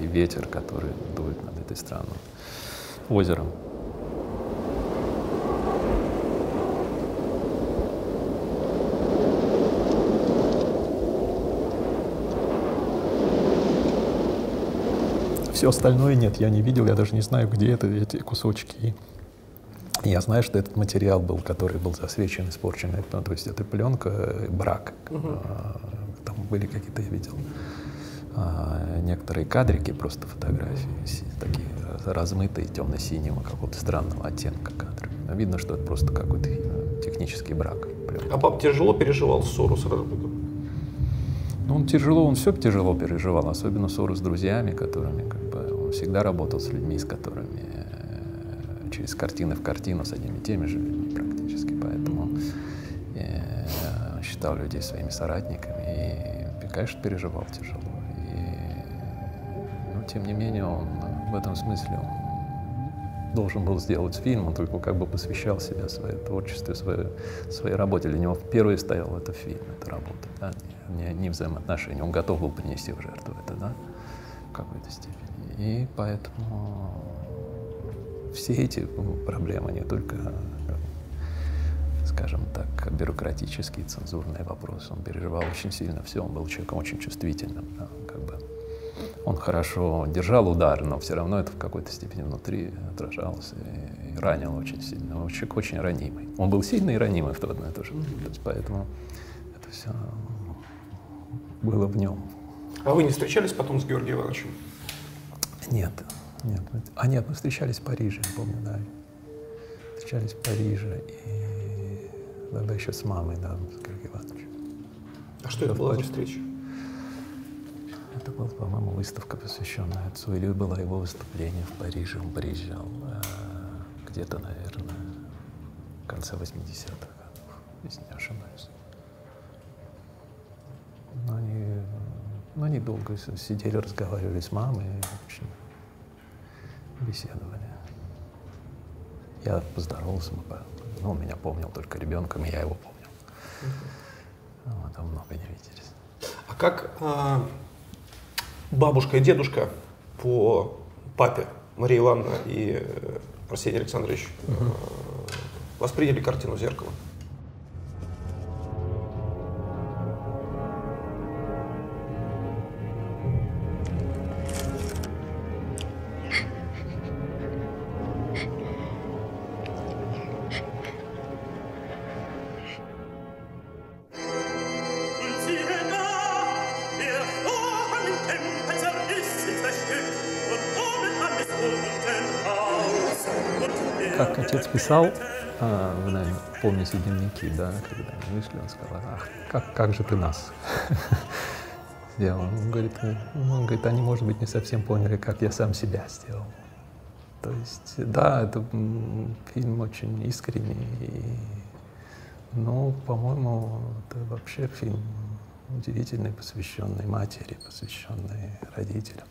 и ветер, который дует над этой страной. Озером. Все остальное нет, я не видел, я даже не знаю, где это, эти кусочки. Я знаю, что этот материал был, который был засвечен, испорчен, ну, то есть это пленка, брак. Угу. Там были какие-то, я видел, некоторые кадрики, просто фотографии, такие размытые, темно-синего, какого-то странного оттенка кадры. Видно, что это просто какой-то технический брак. А папа тяжело переживал ссору с Рербергом? Ну, он тяжело, он все тяжело переживал, особенно ссору с друзьями, которыми, как бы, он всегда работал с людьми, с которыми через картины в картину с одними и теми же людьми практически, поэтому он считал людей своими соратниками и, конечно, переживал тяжело. Тем не менее, он в этом смысле он должен был сделать фильм, он только как бы посвящал себя своему творчеству, своей, своей работе. Для него впервые стоял это фильм, эта работа, да? не, не взаимоотношения. Он готов был принести в жертву это, да, в какой-то степени. И поэтому все эти проблемы, не только, скажем так, бюрократические, цензурные вопросы, он переживал очень сильно все, он был человеком очень чувствительным, да? Как бы. Он хорошо держал удар, но все равно это в какой-то степени внутри отражалось и ранил очень сильно. Он человек очень ранимый. Он был сильный и ранимый в то одно и то же. То есть, поэтому это все было в нем. А вы не встречались потом с Георгием Ивановичем? Нет, нет. А нет, мы встречались в Париже, я помню, да. Встречались в Париже и тогда еще с мамой, да, с Георгием Ивановичем. А что это была за встреча? Это была, по-моему, выставка, посвященная отцу, или было его выступление в Париже, он приезжал где-то, наверное, в конце восьмидесятых годов, если не ошибаюсь. Но они Но недолго сидели, разговаривали с мамой, в общем, беседовали. Я поздоровался, ну, он меня помнил только ребенком, и я его помнил. Uh-huh. Вот, там много не виделись. А как а, бабушка и дедушка по папе, Мария Ивановна и Арсений Александрович, uh-huh. восприняли картину «Зеркало»? Как отец писал, а, вы, наверное, помните дневники, да, когда они вышли, он сказал: ах, как, как же ты нас сделал. Он говорит, ну, он говорит, они, может быть, не совсем поняли, как я сам себя сделал. То есть, да, это фильм очень искренний, и, ну, по-моему, это вообще фильм удивительный, посвященный матери, посвященный родителям.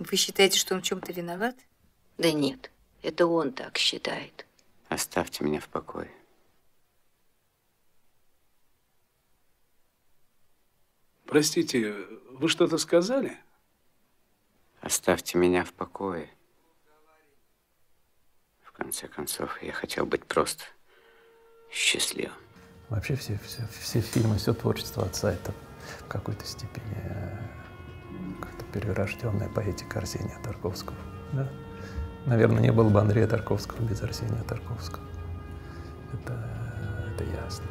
Вы считаете, что он в чем-то виноват? Да нет, это он так считает. Оставьте меня в покое. Простите, вы что-то сказали? Оставьте меня в покое. В конце концов, я хотел быть просто счастливым. Вообще все, все, все фильмы, все творчество отца — это в какой-то степени перерожденная поэтика Арсения Тарковского. Да? Наверное, не было бы Андрея Тарковского без Арсения Тарковского. Это, это ясно.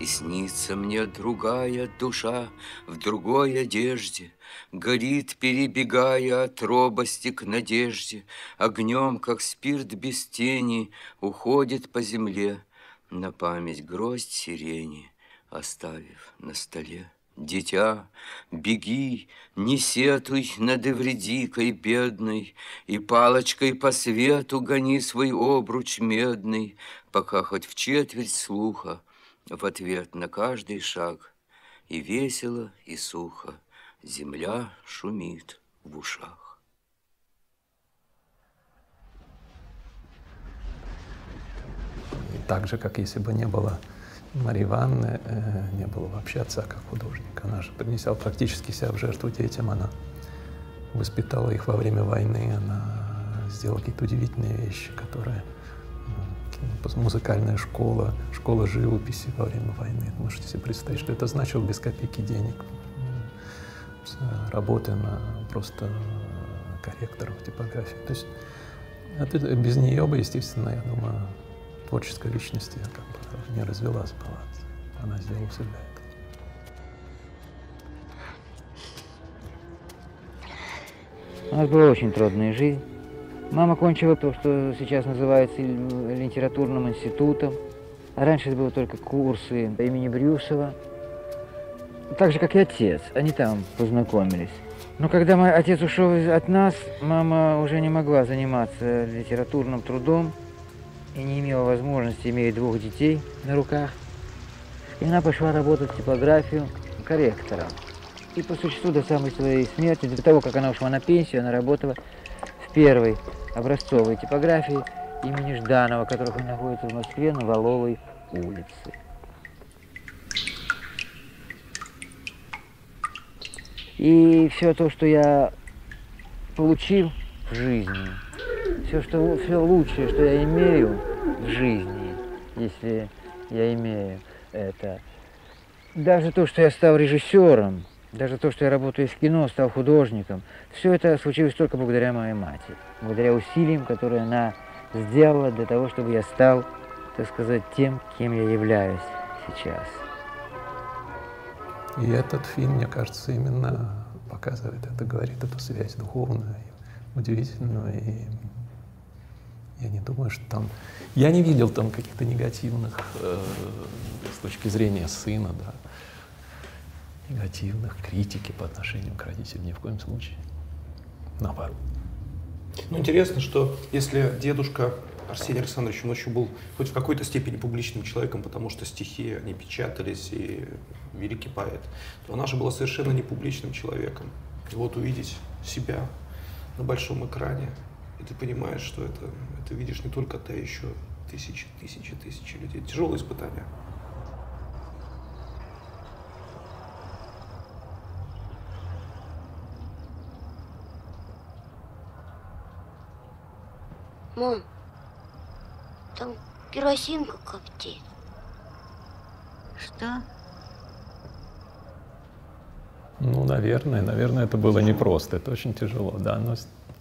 И снится мне другая душа в другой одежде, горит, перебегая от робости к надежде, огнем, как спирт без тени, уходит по земле на память гроздь сирени, оставив на столе. Дитя, беги, не сетуй над эвредикой бедной, и палочкой по свету гони свой обруч медный, пока хоть в четверть слуха в ответ на каждый шаг, и весело, и сухо земля шумит в ушах. И так же, как если бы не было Марии Ивановны, э, не было вообще отца как художника. Она же принесла практически себя в жертву детям. Она воспитала их во время войны. Она сделала какие-то удивительные вещи, которые... Ну, музыкальная школа, школа живописи во время войны. Можете себе представить, что это значило без копейки денег. Работая на просто корректорах типографии. То есть это, без нее бы, естественно, я думаю, творческой личности я как бы не развелась была. Она сделала всегда это. У нас была очень трудная жизнь. Мама кончила то, что сейчас называется литературным институтом. А раньше это были только курсы имени Брюсова. Так же, как и отец. Они там познакомились. Но когда мой отец ушел от нас, мама уже не могла заниматься литературным трудом и не имела возможности, имея двух детей на руках. И она пошла работать в типографию корректором. И по существу до самой своей смерти, до того, как она ушла на пенсию, она работала в первой образцовой типографии имени Жданова, которая находится в Москве на Валовой улице. И все то, что я получил в жизни, Все, что, все лучшее, что я имею в жизни, если я имею это. Даже то, что я стал режиссером, даже то, что я работаю в кино, стал художником, все это случилось только благодаря моей матери, благодаря усилиям, которые она сделала для того, чтобы я стал, так сказать, тем, кем я являюсь сейчас. И этот фильм, мне кажется, именно показывает это, говорит эту связь духовную, удивительную. И я не думаю, что там... Я не видел там каких-то негативных, э, с точки зрения сына, да, негативных критики по отношению к родителям ни в коем случае. Наоборот. Ну, интересно, что если дедушка Арсений Александрович, он еще был хоть в какой-то степени публичным человеком, потому что стихи, они печатались, и великий поэт. То она же была совершенно не публичным человеком. И вот увидеть себя на большом экране, и ты понимаешь, что это, это видишь не только ты, а еще тысячи, тысячи, тысячи людей. Тяжелые испытания. Мам, там керосинка коптит. Что? Ну, наверное, наверное, это было непросто, это очень тяжело, да, но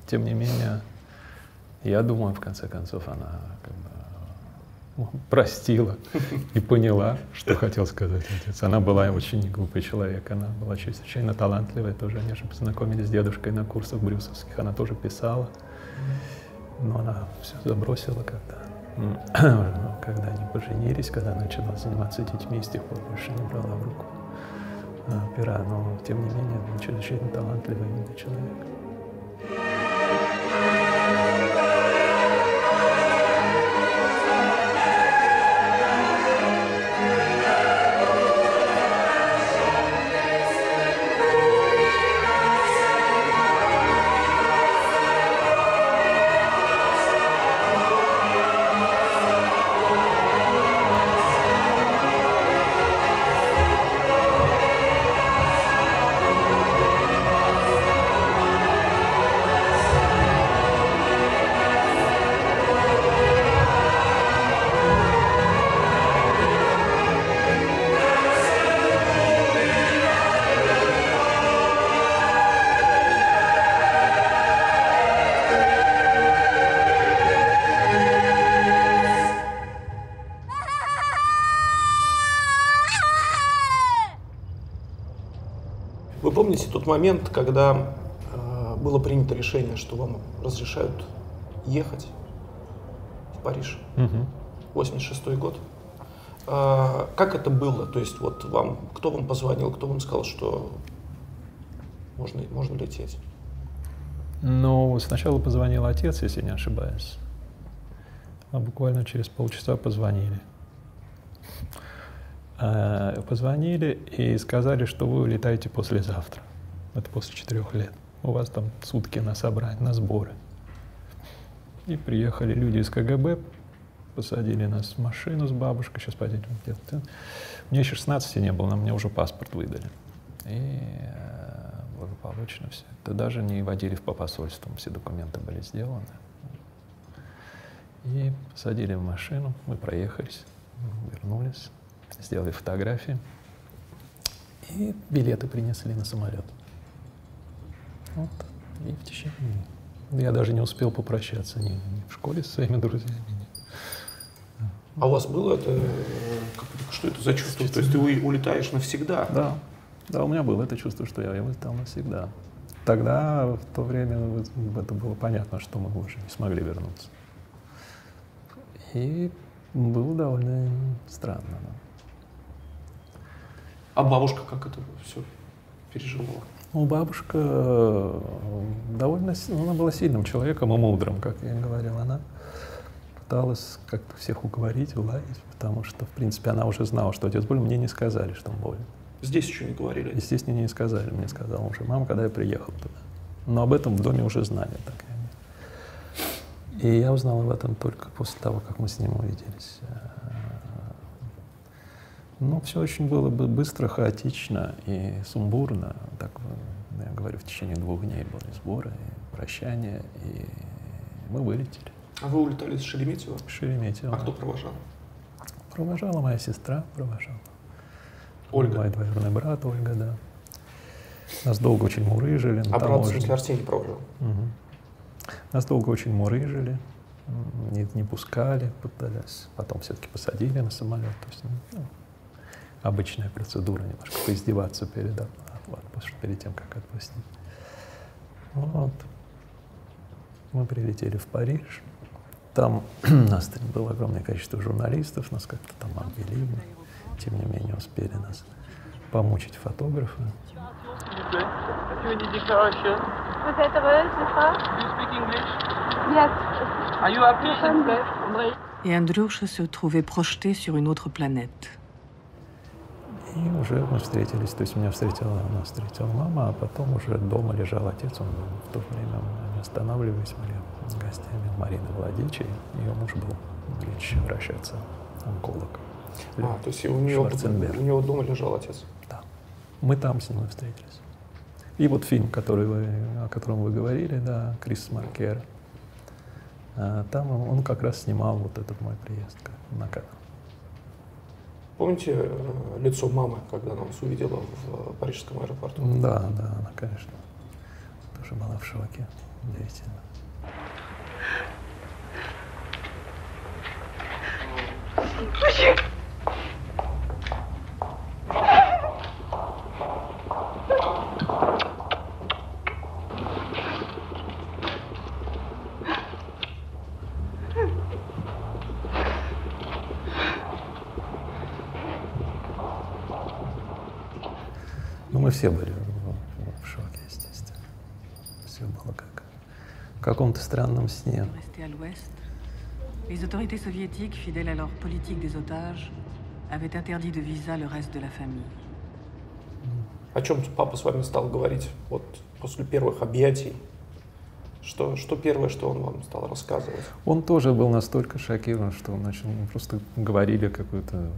тем не менее, я думаю, в конце концов, она как бы, ну, простила и поняла, что хотел сказать отец. Она была очень не глупый человек, она была чрезвычайно талантливая тоже. Они же познакомились с дедушкой на курсах брюсовских, она тоже писала. Но она все забросила, когда, когда они поженились, когда начала заниматься детьми, и с тех пор больше не брала в руку пера. Но, тем не менее, он чрезвычайно талантливый именно человек. Помните тот момент, когда э, было принято решение, что вам разрешают ехать в Париж? восемьдесят шестой год. Э, как это было? То есть вот вам, кто вам позвонил, кто вам сказал, что можно, можно лететь? Ну, сначала позвонил отец, если не ошибаюсь. А буквально через полчаса позвонили. Позвонили и сказали, что вы улетаете послезавтра. Это после четырех лет. У вас там сутки на собрание, на сборы. И приехали люди из КГБ, посадили нас в машину с бабушкой. Сейчас пойдем где-то. Мне шестнадцати не было, но мне уже паспорт выдали. И благополучно все. Это даже не водили по посольствам, все документы были сделаны. И посадили в машину, мы проехались, вернулись. Сделали фотографии, и билеты принесли на самолет. Вот. И в течение... Я даже не успел попрощаться ни, ни в школе со своими друзьями. Ни... А у вас было это... Что это за чувство? То есть ты улетаешь навсегда? Да. Да, у меня было это чувство, что я улетал навсегда. Тогда, в то время, это было понятно, что мы уже не смогли вернуться. И было довольно странно. Да. А бабушка как это все переживала? Ну, бабушка довольно... Она была сильным человеком и мудрым, как я говорил. Она пыталась как-то всех уговорить, уладить, потому что, в принципе, она уже знала, что отец болен. Мне не сказали, что он болен. Здесь еще не говорили? Естественно, не сказали. Мне сказала уже мама, когда я приехал туда. Но об этом в доме уже знали. Так. И я узнал об этом только после того, как мы с ним увиделись. Ну, все очень было бы быстро, хаотично и сумбурно. Так, я говорю, в течение двух дней были сборы, и прощания, и мы вылетели. А вы улетали из Шереметьево? Шереметьево. А кто провожал? Провожала моя сестра, провожала. Ольга? Мой двоюродный брат, Ольга, да. Нас долго очень мурыжили. А брат, в смысле, Арсений провожал? Угу. Нас долго очень мурыжили, не, не пускали, пытались. Потом все-таки посадили на самолет. То есть, ну, обычная процедура, немножко поиздеваться перед, отпуск, перед тем, как отпустить. Вот. Мы прилетели в Париж. Там нас было огромное количество журналистов, нас как-то там обвели. Тем не менее, успели нас помучить фотографы. Yes. Et Андрюша se trouvait projeté sur une autre planète. И уже мы встретились, то есть меня встретила, нас встретила мама, а потом уже дома лежал отец, он в то время мы останавливались, были гостями Марины Владичей, ее муж был лечь вращаться, онколог. А, то есть у него, у него дома лежал отец? Да. Мы там с ним встретились. И вот фильм, который вы, о котором вы говорили, да, Крис Маркер, там он как раз снимал вот этот мой приезд на камеру. Помните лицо мамы, когда она нас увидела в парижском аэропорту? Да, да, она, конечно, тоже была в шоке, удивительно. Все были в шоке, естественно. Все было как в каком-то странном сне. О чем папа с вами стал говорить вот после первых объятий? Что, что первое, что он вам стал рассказывать? Он тоже был настолько шокирован, что он начал, просто говорили какую-то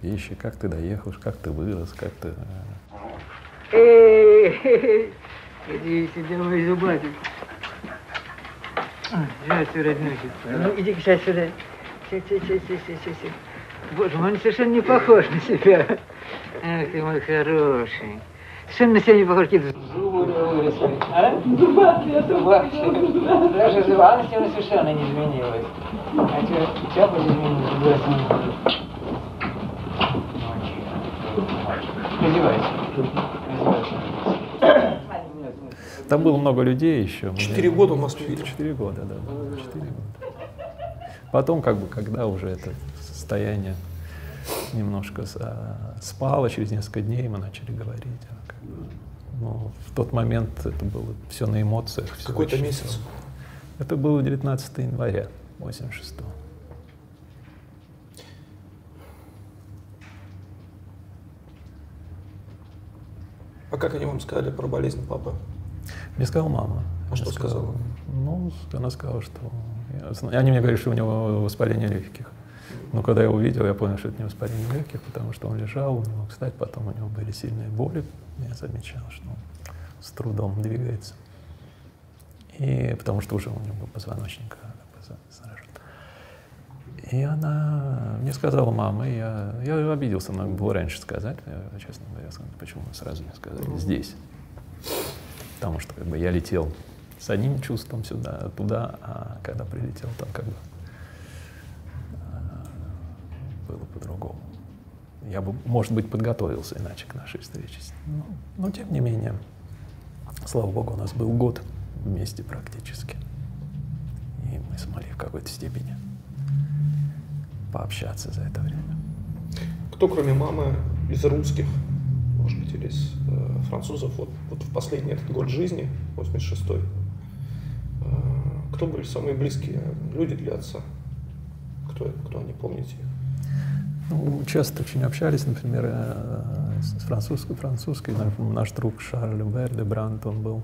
вещи, как ты доехал, как ты вырос, как ты... Эй, иди давай зубатик. Здравствуй, роднёхи. Ну, иди-ка сейчас сюда. Боже мой, он совершенно не похож на себя. Ах ты мой хороший. Совершенно на себя не похож. Зубы выросли. А? Зубатки, а зубатки. Даже зубатки она совершенно не изменилась. А тебя бы изменилась, зубы сменились. Там было много людей еще. Четыре года у нас видели. Четыре года, да. Четыре года. Потом, как бы, когда уже это состояние немножко спало, через несколько дней мы начали говорить. Как бы, ну, в тот момент это было все на эмоциях. Какой-то месяц? Это было девятнадцатое января восемьдесят шестого. А как они вам сказали про болезнь папы? Мне сказала мама. А что сказала? Ну, она сказала, что... Я... Они мне говорили, что у него воспаление легких. Но когда я увидел, я понял, что это не воспаление легких, потому что он лежал, он не мог встать, потом у него были сильные боли. Я замечал, что он с трудом двигается. И потому что уже у него был позвоночник заражен. И она мне сказала, мама, я, я обиделся, надо было раньше сказать, я, честно говоря, почему сразу не сказали здесь. Потому что как бы, я летел с одним чувством сюда, туда, а когда прилетел, там как бы было по-другому. Я бы, может быть, подготовился иначе к нашей встрече. Но, но тем не менее, слава богу, у нас был год вместе практически. И мы смогли в какой-то степени пообщаться за это время. Кто, кроме мамы, из русских, может быть, или из э, французов, вот, вот в последний этот год жизни, восемьдесят шестой, э, кто были самые близкие люди для отца? Кто, кто они, помните? Ну, часто очень общались, например, э, с французской, французской. Наш друг Шарль Бер де Брант, он был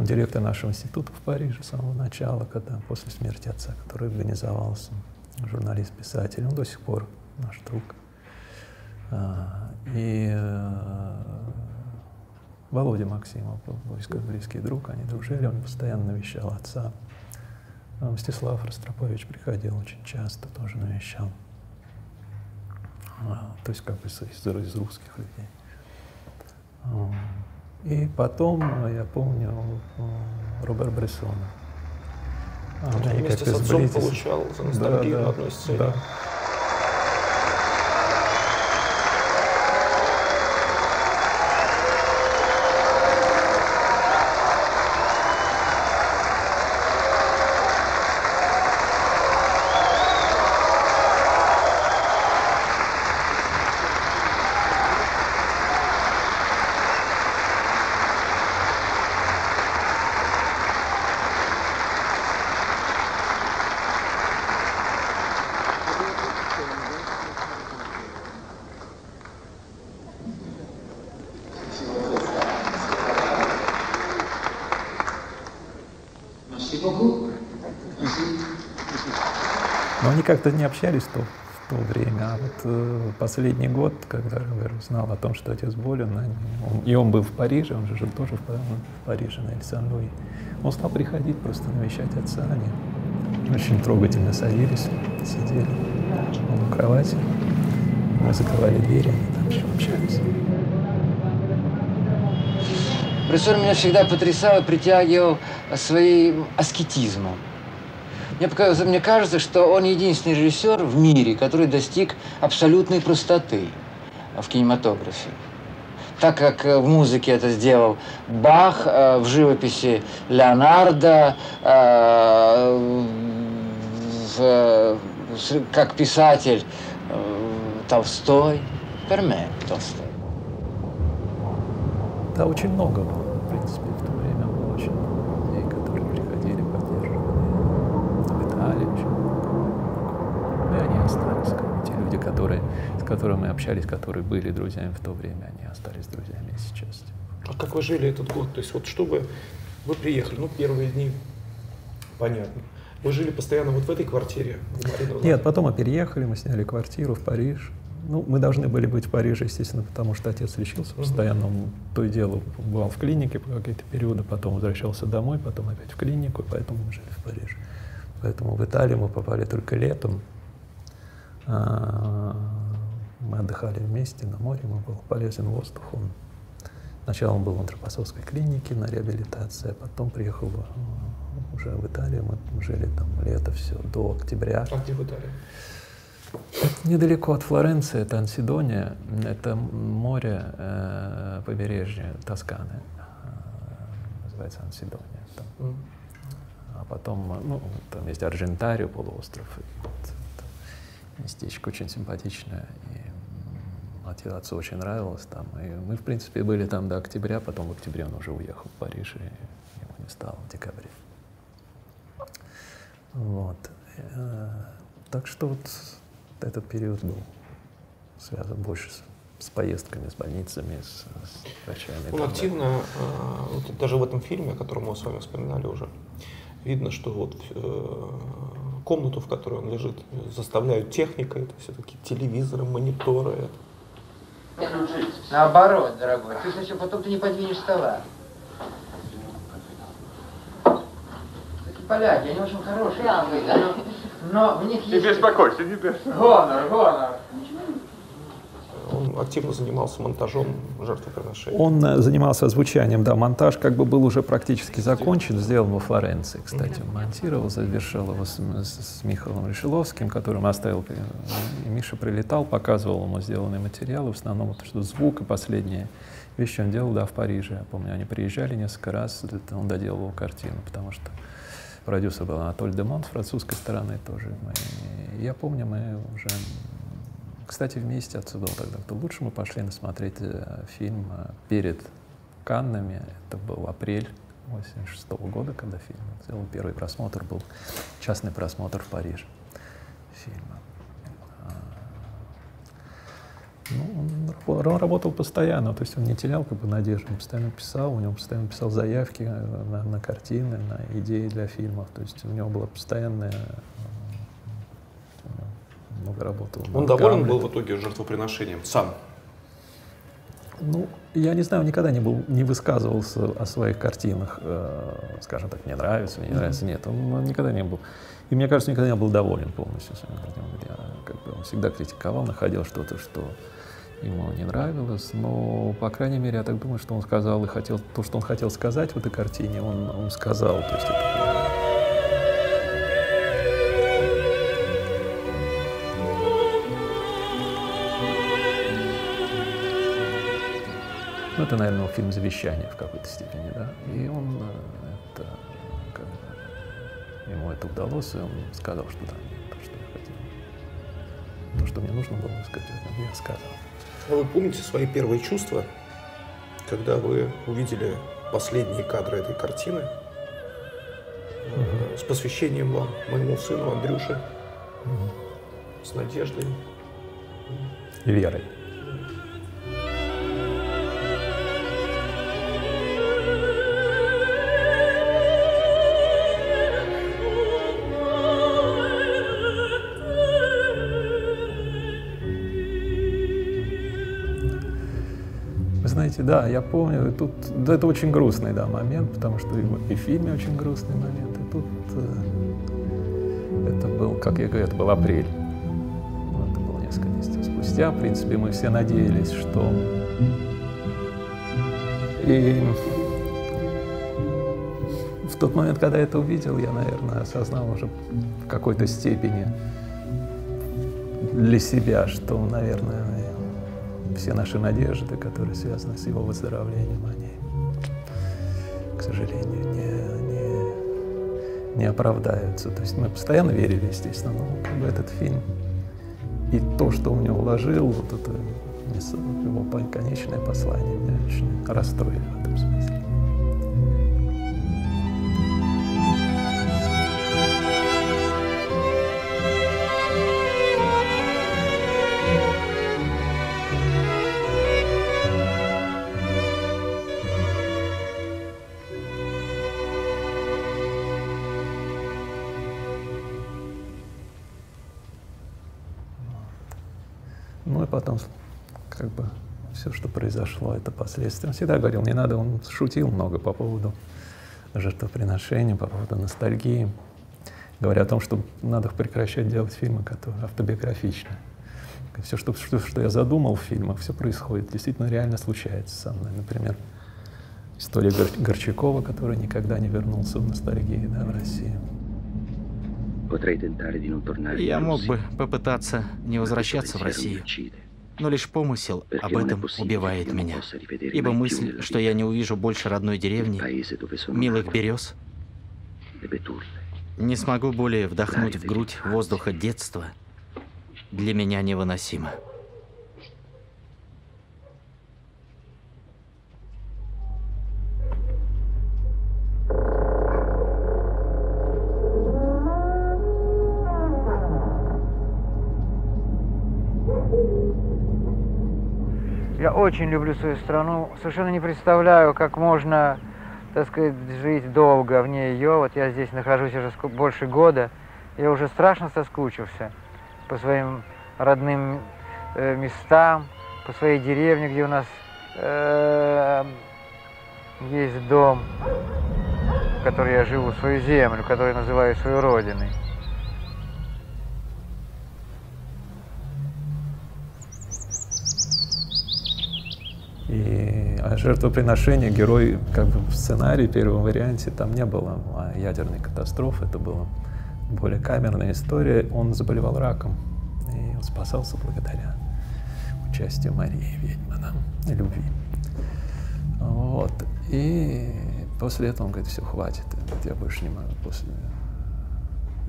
директор нашего института в Париже с самого начала, когда, после смерти отца, который организовался. Журналист, писатель, он до сих пор наш друг. И Володя Максимов был близкий, близкий друг, они дружили, он постоянно навещал отца. Мстислав Ростропович приходил очень часто, тоже навещал. То есть как бы из, из русских людей. И потом, я помню, Робер Брессона. А, да, вместе с отцом получал за ностальгию, да, да, на одной сцене. Да. могу. Но они как-то не общались то, в то время, а вот э, последний год, когда Робер узнал о том, что отец болен, они, он, и он был в Париже, он же жил тоже в, в Париже, на Эльсанлуи, он стал приходить просто навещать отца, они очень трогательно садились, сидели, он у кровати, мы закрывали двери, они там еще общались. Режиссер меня всегда потрясал и притягивал своим аскетизмом. Мне, мне кажется, что он единственный режиссер в мире, который достиг абсолютной простоты в кинематографе. Так как в музыке это сделал Бах, в живописи Леонардо, как писатель Толстой, Перме Толстой. Да, очень много было, в принципе, в то время было очень много людей, которые приходили, поддерживали, летали, очень много. И они остались, как те люди, которые, с которыми мы общались, которые были друзьями в то время, они остались друзьями и сейчас. А как вы жили этот год? То есть вот что вы, вы приехали, ну, первые дни, понятно. Вы жили постоянно вот в этой квартире? Нет, потом мы переехали, мы сняли квартиру в Париж. Ну, мы должны были быть в Париже, естественно, потому что отец лечился постоянно. Он то и дело бывал в клинике по какие-то периоды, потом возвращался домой, потом опять в клинику, и поэтому мы жили в Париже. Поэтому в Италию мы попали только летом. Мы отдыхали вместе на море, ему был полезен воздух. Он... Сначала он был в антропосовской клинике на реабилитации, а потом приехал уже в Италию. Мы жили там лето все до октября. А где в Италии? Недалеко от Флоренции, это Анседония, это море, э, побережье Тосканы, э, называется Анседония. Там. Mm. А потом, ну, там есть Арджентарио, полуостров, и вот, местечко очень симпатичное, и отцу очень нравилось там, и мы, в принципе, были там до октября, потом в октябре он уже уехал в Париж, и ему не стало в декабре. Вот. Так что вот этот период был связан больше с, с поездками, с больницами, с, с врачами. Он активно, э, вот, даже в этом фильме, о котором мы с вами вспоминали уже, видно, что вот э, комнату, в которой он лежит, заставляют техникой, это все-таки телевизоры, мониторы. Наоборот, дорогой, ты сначала потом ты не подвинешь стола. Такие поляки, они очень хорошие. Но в них есть... Не беспокойся, не беспокойся. Гонор, гонор. Он активно занимался монтажом «Жертвоприношения». Он занимался озвучанием, да. Монтаж как бы был уже практически закончен, сделан во Флоренции, кстати. Он монтировал, завершил его с, с Михаилом Решиловским, которым оставил... И Миша прилетал, показывал ему сделанные материалы, в основном вот, что звук и последние вещи он делал, да, в Париже. Я помню, они приезжали несколько раз, он доделывал картину, потому что... Продюсер был Анатоль Демон с французской стороны тоже. Мы, я помню, мы уже... Кстати, вместе отцу был тогда кто лучше. Мы пошли насмотреть фильм перед Каннами. Это был апрель восемьдесят шестого года, когда фильм сделал. Первый просмотр был, частный просмотр в Париже фильма. Ну, он, он работал постоянно, то есть он не терял как бы надежды, он постоянно писал, у него постоянно писал заявки на, на картины, на идеи для фильмов, то есть у него было постоянное, много работал. Он доволен был в итоге «Жертвоприношением» сам? Ну, я не знаю, он никогда не был, не высказывался о своих картинах, э, скажем так, мне нравится, мне не нравится, нет, он, он никогда не был. И мне кажется, никогда не был доволен полностью своими картинами. Я, как бы, он всегда критиковал, находил что-то, что ему не нравилось, но, по крайней мере, я так думаю, что он сказал и хотел, то, что он хотел сказать в этой картине, он, он сказал, то есть это... Ну, это, наверное, фильм «Завещание» в какой-то степени, да, и он, это, как, ему это удалось, и он сказал, что да, то, что я хотел, то, что мне нужно было сказать, я сказал. А вы помните свои первые чувства, когда вы увидели последние кадры этой картины угу. с посвящением вам, моему сыну Андрюше, угу. с надеждой? И верой. знаете, да, я помню, тут, да, это очень грустный, да, момент, потому что и в фильме очень грустный момент, и тут э, это был, как я говорю, это был апрель, ну, это было несколько месяцев спустя, в принципе, мы все надеялись, что и в тот момент, когда я это увидел, я, наверное, осознал уже в какой-то степени для себя, что, наверное, все наши надежды, которые связаны с его выздоровлением, они, к сожалению, не, не, не оправдаются. То есть мы постоянно верили, естественно, в этот фильм. И то, что он мне уложил, вот это его конечное послание, меня очень расстроили в этом смысле. Потом, как бы, все, что произошло, это последствия. Он всегда говорил, не надо, он шутил много по поводу жертвоприношения, по поводу ностальгии, говоря о том, что надо прекращать делать фильмы, которые автобиографичны. Все, что, что, что я задумал в фильмах, все происходит, действительно, реально случается со мной. Например, история Гор Горчакова, который никогда не вернулся в ностальгии, да, в Россию. Я мог бы попытаться не возвращаться в Россию, но лишь помысел об этом убивает меня, ибо мысль, что я не увижу больше родной деревни, милых берез, не смогу более вдохнуть в грудь воздуха детства, для меня невыносимо. Я очень люблю свою страну, совершенно не представляю, как можно, так сказать, жить долго вне ее. Вот я здесь нахожусь уже больше года, я уже страшно соскучился по своим родным э, местам, по своей деревне, где у нас э, есть дом, в котором я живу, свою землю, которую я называю свою родиной. И жертвоприношение, герой, как бы в сценарии, в первом варианте, там не было ядерной катастрофы, это была более камерная история. Он заболевал раком, и он спасался благодаря участию Марии Ведьмана, любви. Вот. И после этого он говорит, все, хватит, я больше не могу. После...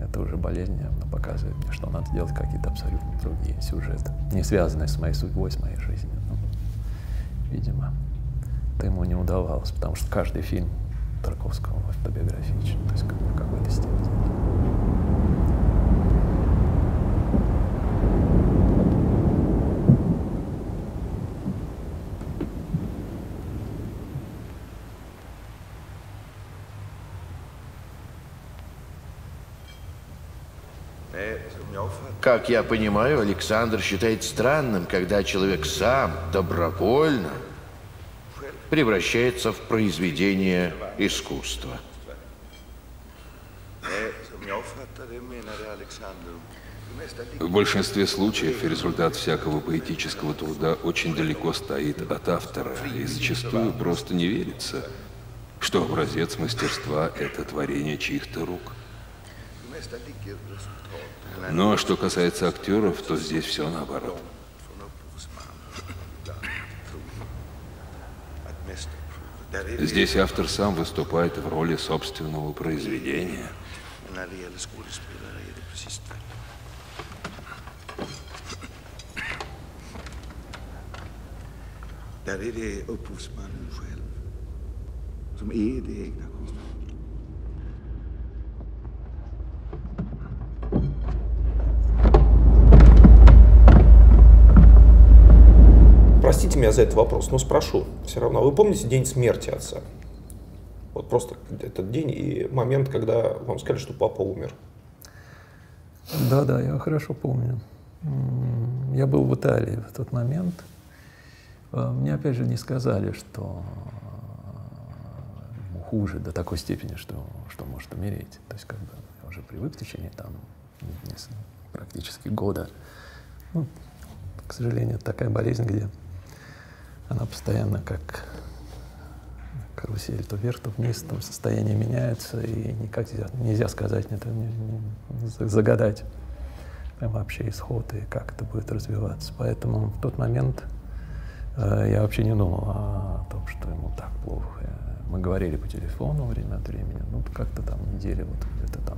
Это уже болезнь, она показывает мне, что надо делать какие-то абсолютно другие сюжеты, не связанные с моей судьбой, с моей жизнью. Видимо, это ему не удавалось, потому что каждый фильм Тарковского автобиографичен, то есть как бы в какой-то степени. Как я понимаю, Александр считает странным, когда человек сам добровольно превращается в произведение искусства. В большинстве случаев результат всякого поэтического труда очень далеко стоит от автора, и зачастую просто не верится, что образец мастерства – это творение чьих-то рук. Но что касается актеров, то здесь все наоборот. Здесь автор сам выступает в роли собственного произведения. Простите меня за этот вопрос, но спрошу все равно. Вы помните день смерти отца? Вот просто этот день и момент, когда вам сказали, что папа умер. Да-да, я хорошо помню. Я был в Италии в тот момент. Мне, опять же, не сказали, что хуже до такой степени, что, что может умереть. То есть, как бы, я уже привык в течение там практически года. Ну, к сожалению, это такая болезнь, где она постоянно как карусель то вверх, то вниз, там состояние меняется, и никак нельзя, нельзя сказать, это не, не загадать прям вообще исход и как это будет развиваться. Поэтому в тот момент э, я вообще не думал о том, что ему так плохо. Мы говорили по телефону время от времени, ну как-то там недели вот где-то там,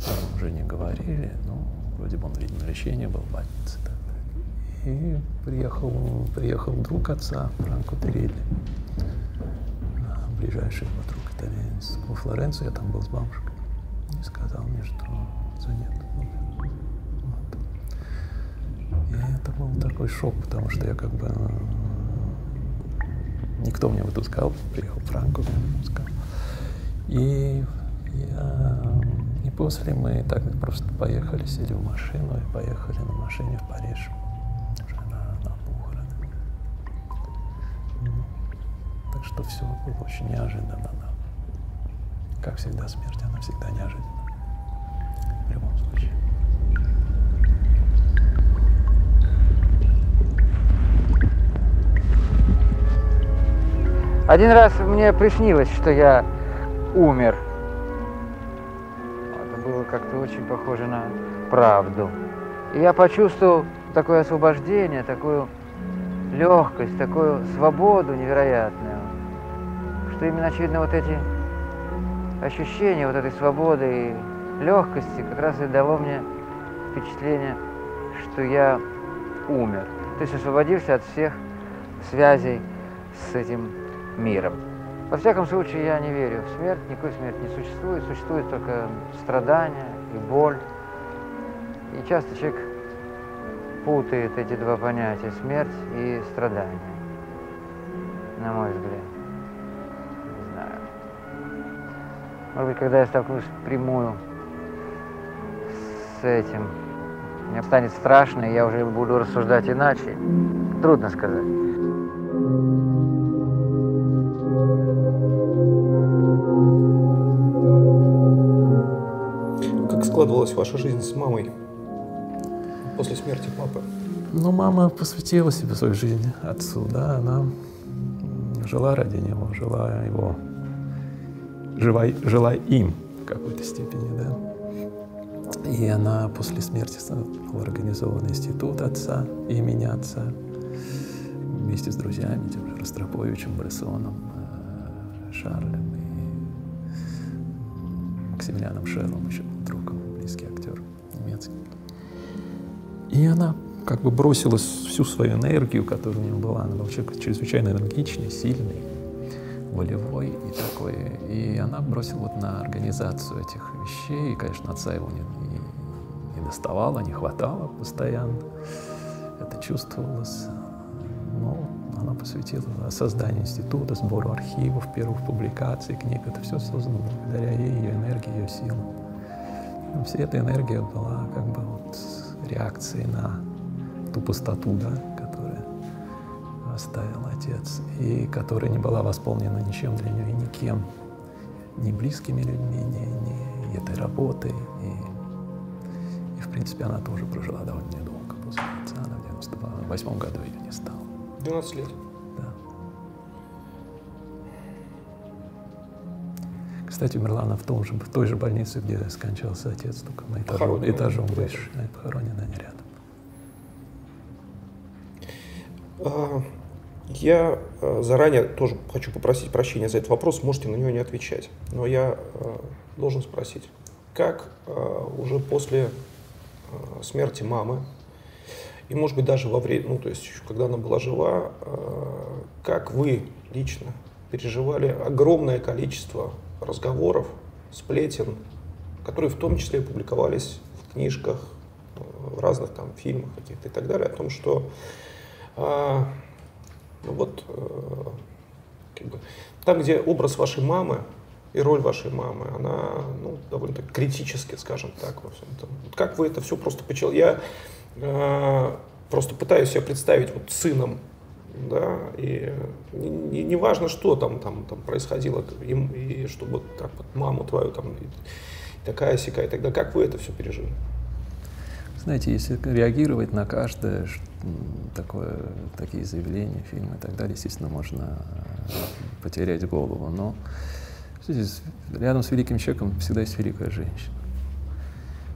там уже не говорили, ну вроде бы он, видимо, лечение был в больнице. Так. И приехал, приехал друг отца, Франко Терелли, ближайший его друг итальянец, во Флоренцию, я там был с бабушкой, и сказал мне, что отца нет. Вот. И это был такой шок, потому что я как бы... Никто мне выпускал, приехал Франко, выпускал. И, я... и после мы так просто поехали, сели в машину и поехали на машине в Париж. Что все было очень неожиданно. Как всегда, смерть, она всегда неожиданна. В любом случае. Один раз мне приснилось, что я умер. Это было как-то очень похоже на правду. И я почувствовал такое освобождение, такую легкость, такую свободу невероятную. Что именно, очевидно, вот эти ощущения, вот этой свободы и легкости как раз и дало мне впечатление, что я умер. То есть освободился от всех связей с этим миром. Во всяком случае, я не верю в смерть, никакой смерти не существует, существует только страдания и боль. И часто человек путает эти два понятия – смерть и страдание, на мой взгляд. Может быть, когда я столкнусь впрямую с этим, мне станет страшно, и я уже буду рассуждать иначе. Трудно сказать. Как складывалась ваша жизнь с мамой после смерти папы? Ну, мама посвятила себе свою жизнь отцу, да, она жила ради него, жила его. Жила, жила им в какой-то степени, да. И она после смерти был организован институт отца, имени отца, вместе с друзьями, тем же Ростроповичем, Брессоном, Шарлем и Максимилианом Шерлом, еще другом, близкий актер немецкий. И она как бы бросила всю свою энергию, которая у нее была. Она была человек чрезвычайно энергичный, сильный, волевой и такой. И она бросила вот на организацию этих вещей. И, конечно, отца его не, не, не доставало, не хватало постоянно. Это чувствовалось. Но она посвятила созданию института, сбору архивов, первых публикаций, книг. Это все создано благодаря ей, ее энергии, ее силам. Но вся эта энергия была как бы вот реакцией на ту пустоту, да, которая оставила отец, и которая не была восполнена ничем для нее и никем, ни близкими людьми, ни, ни этой работой. И, и, в принципе, она тоже прожила довольно недолго после отца. Она в девяносто восьмом году ее не стало. двенадцать лет. Да. Кстати, умерла она в, том же, в той же больнице, где скончался отец, только на этажом, этажом выше, на похоронена не рядом. А... Я заранее тоже хочу попросить прощения за этот вопрос, можете на него не отвечать. Но я должен спросить, как уже после смерти мамы, и, может быть, даже во время, ну, то есть, когда она была жива, как вы лично переживали огромное количество разговоров, сплетен, которые в том числе публиковались в книжках, в разных там фильмах каких-то и так далее, о том, что... Ну вот, э, как бы, там, где образ вашей мамы и роль вашей мамы, она, ну, довольно так критически, скажем так, во всем этом. Вот как вы это все просто почел? Я э, просто пытаюсь себе представить вот сыном да, и не, не важно, что там, там, там происходило, им, и чтобы как вот маму твою там такая-сякая, тогда как вы это все пережили? Знаете, если реагировать на каждое такое, такие заявления, фильмы и так далее, естественно, можно потерять голову, но рядом с великим человеком всегда есть великая женщина.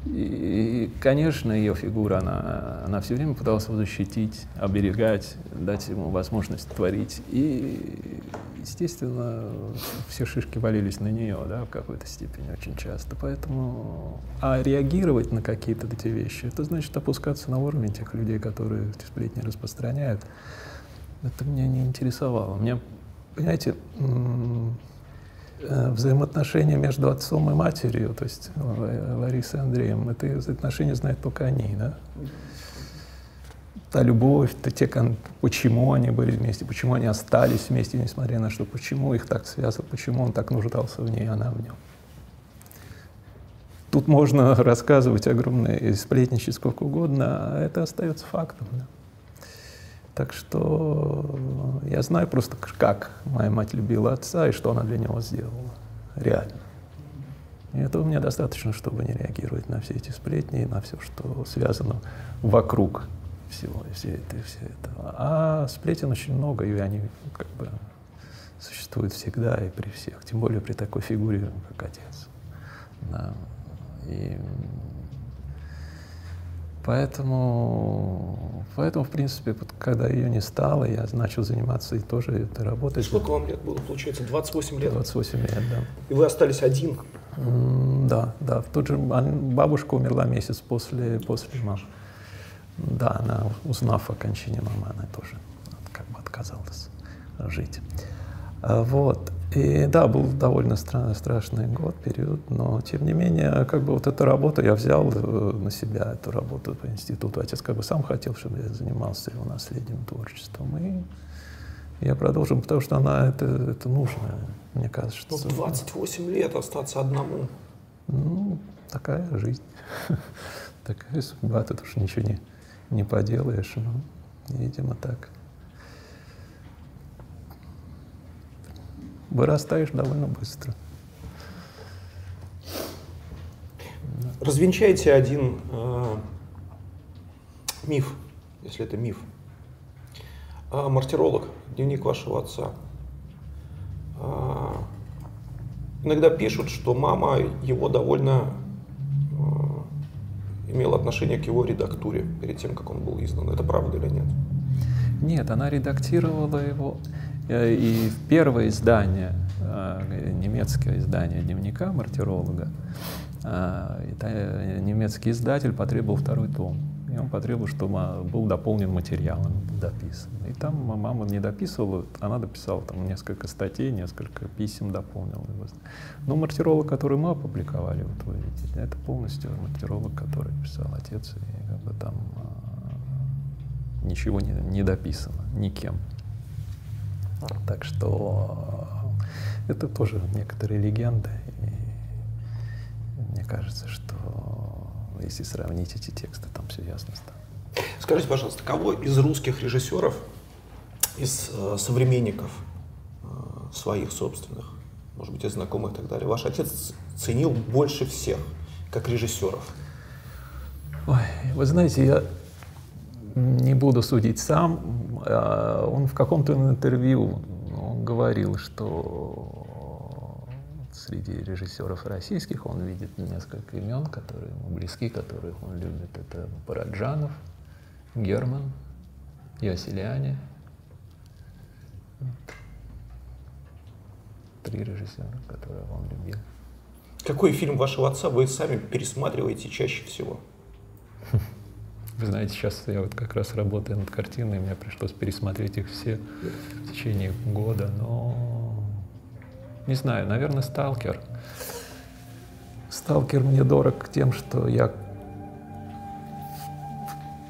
И, конечно, ее фигура, она, она все время пыталась его защитить, оберегать, дать ему возможность творить. И, естественно, все шишки валились на нее, да, в какой-то степени очень часто. Поэтому, а реагировать на какие-то эти вещи, это значит опускаться на уровень тех людей, которые эти сплетни распространяют. Это меня не интересовало. Меня, понимаете, взаимоотношения между отцом и матерью, то есть Ларисой и Андреем, это отношения знают только они, да? Та любовь, то те, почему они были вместе, почему они остались вместе, несмотря на что, почему их так связывало, почему он так нуждался в ней, она в нем. Тут можно рассказывать огромные сплетнички сколько угодно, а это остается фактом, да? Так что я знаю просто, как моя мать любила отца и что она для него сделала. Реально. И этого мне достаточно, чтобы не реагировать на все эти сплетни и на все, что связано вокруг всего и все это, и все это. А сплетен очень много, и они как бы существуют всегда и при всех. Тем более при такой фигуре, как отец. Да. И Поэтому, поэтому, в принципе, вот, когда ее не стало, я начал заниматься и тоже этой работой. Сколько вам лет было, получается? двадцать восемь лет? двадцать восемь лет, да. И вы остались один? Mm, да, да. В тот же, бабушка умерла месяц после, после мамы. Да, она, узнав о кончине мамы, она тоже как бы отказалась жить. Вот. И да, был довольно стра- страшный год, период, но тем не менее, как бы вот эту работу я взял на себя, эту работу по институту. Отец как бы сам хотел, чтобы я занимался его наследием, творчеством, и я продолжил, потому что она, это, это нужно, мне кажется. Ну, двадцать восемь лет остаться одному. Ну, такая жизнь, такая судьба, тут уж ничего не, не поделаешь, ну, видимо, так. Вырастаешь довольно быстро. Развенчайте один э, миф, если это миф. Э, мартиролог, дневник вашего отца. Э, иногда пишут, что мама его довольно э, имела отношение к его редактуре перед тем, как он был изгнан. Это правда или нет? Нет, она редактировала его. И в первое издание, немецкое издание дневника мартиролога, немецкий издатель потребовал второй том. И он потребовал, чтобы был дополнен материал, он был дописан. И там мама не дописывала, она дописала там несколько статей, несколько писем дополнила его. Но мартиролог, который мы опубликовали, вот вы видите, это полностью мартиролог, который писал отец, и как бы там ничего не, не дописано никем. Так что это тоже некоторые легенды. И мне кажется, что если сравнить эти тексты, там все ясно стало. Скажите, пожалуйста, кого из русских режиссеров, из э, современников э, своих собственных, может быть, из знакомых и так далее, ваш отец ценил больше всех, как режиссеров? Ой, вы знаете, я не буду судить сам. Он в каком-то интервью говорил, что среди режиссеров российских он видит несколько имен, которые ему близки, которых он любит. Это Параджанов, Герман, Ясиляне. Три режиссера, которые он любил. Какой фильм вашего отца вы сами пересматриваете чаще всего? Вы знаете, сейчас я вот как раз работаю над картиной, мне пришлось пересмотреть их все в течение года, но не знаю, наверное, «Сталкер». «Сталкер» мне дорог тем, что я...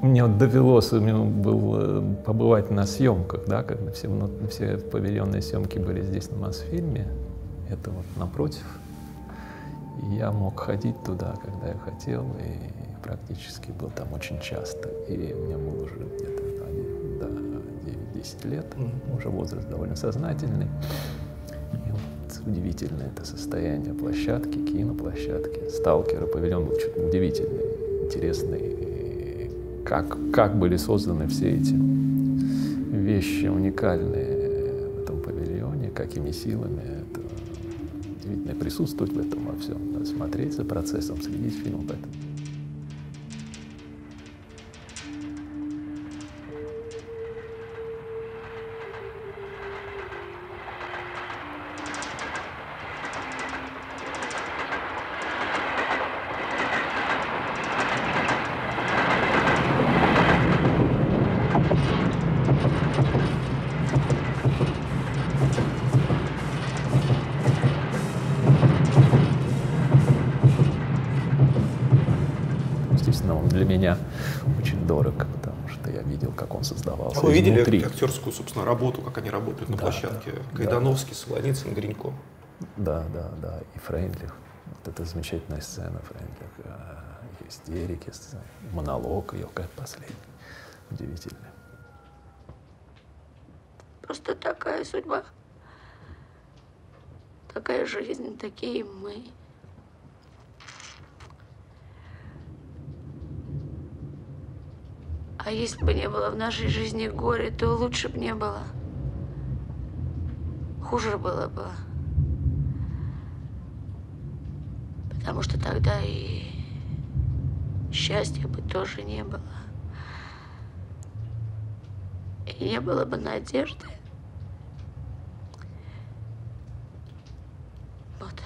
мне довелось, у меня было побывать на съемках, да, когда все, ну, все павильонные съемки были здесь на Мосфильме, это вот напротив. И я мог ходить туда, когда я хотел, и практически был там очень часто, и у меня было уже где-то да, десять лет, уже возраст довольно сознательный. И вот удивительное это состояние площадки, киноплощадки, «Сталкера», павильон был чуть удивительный, интересный, как, как были созданы все эти вещи уникальные в этом павильоне, какими силами. Это удивительно присутствовать в этом во всем, да, смотреть за процессом, следить фильм об этом. Вы видели внутри актерскую, собственно, работу, как они работают на да, площадке? Да, Кайдановский, да. Солоницын, Гринько. Да, да, да. И Фрейндлих. Вот это замечательная сцена Фрейндлих. Истерики, монолог ее, как последний. Удивительно. Просто такая судьба. Такая жизнь, такие мы. А если бы не было в нашей жизни горя, то лучше бы не было. Хуже было бы. Потому что тогда и счастья бы тоже не было. И не было бы надежды. Вот.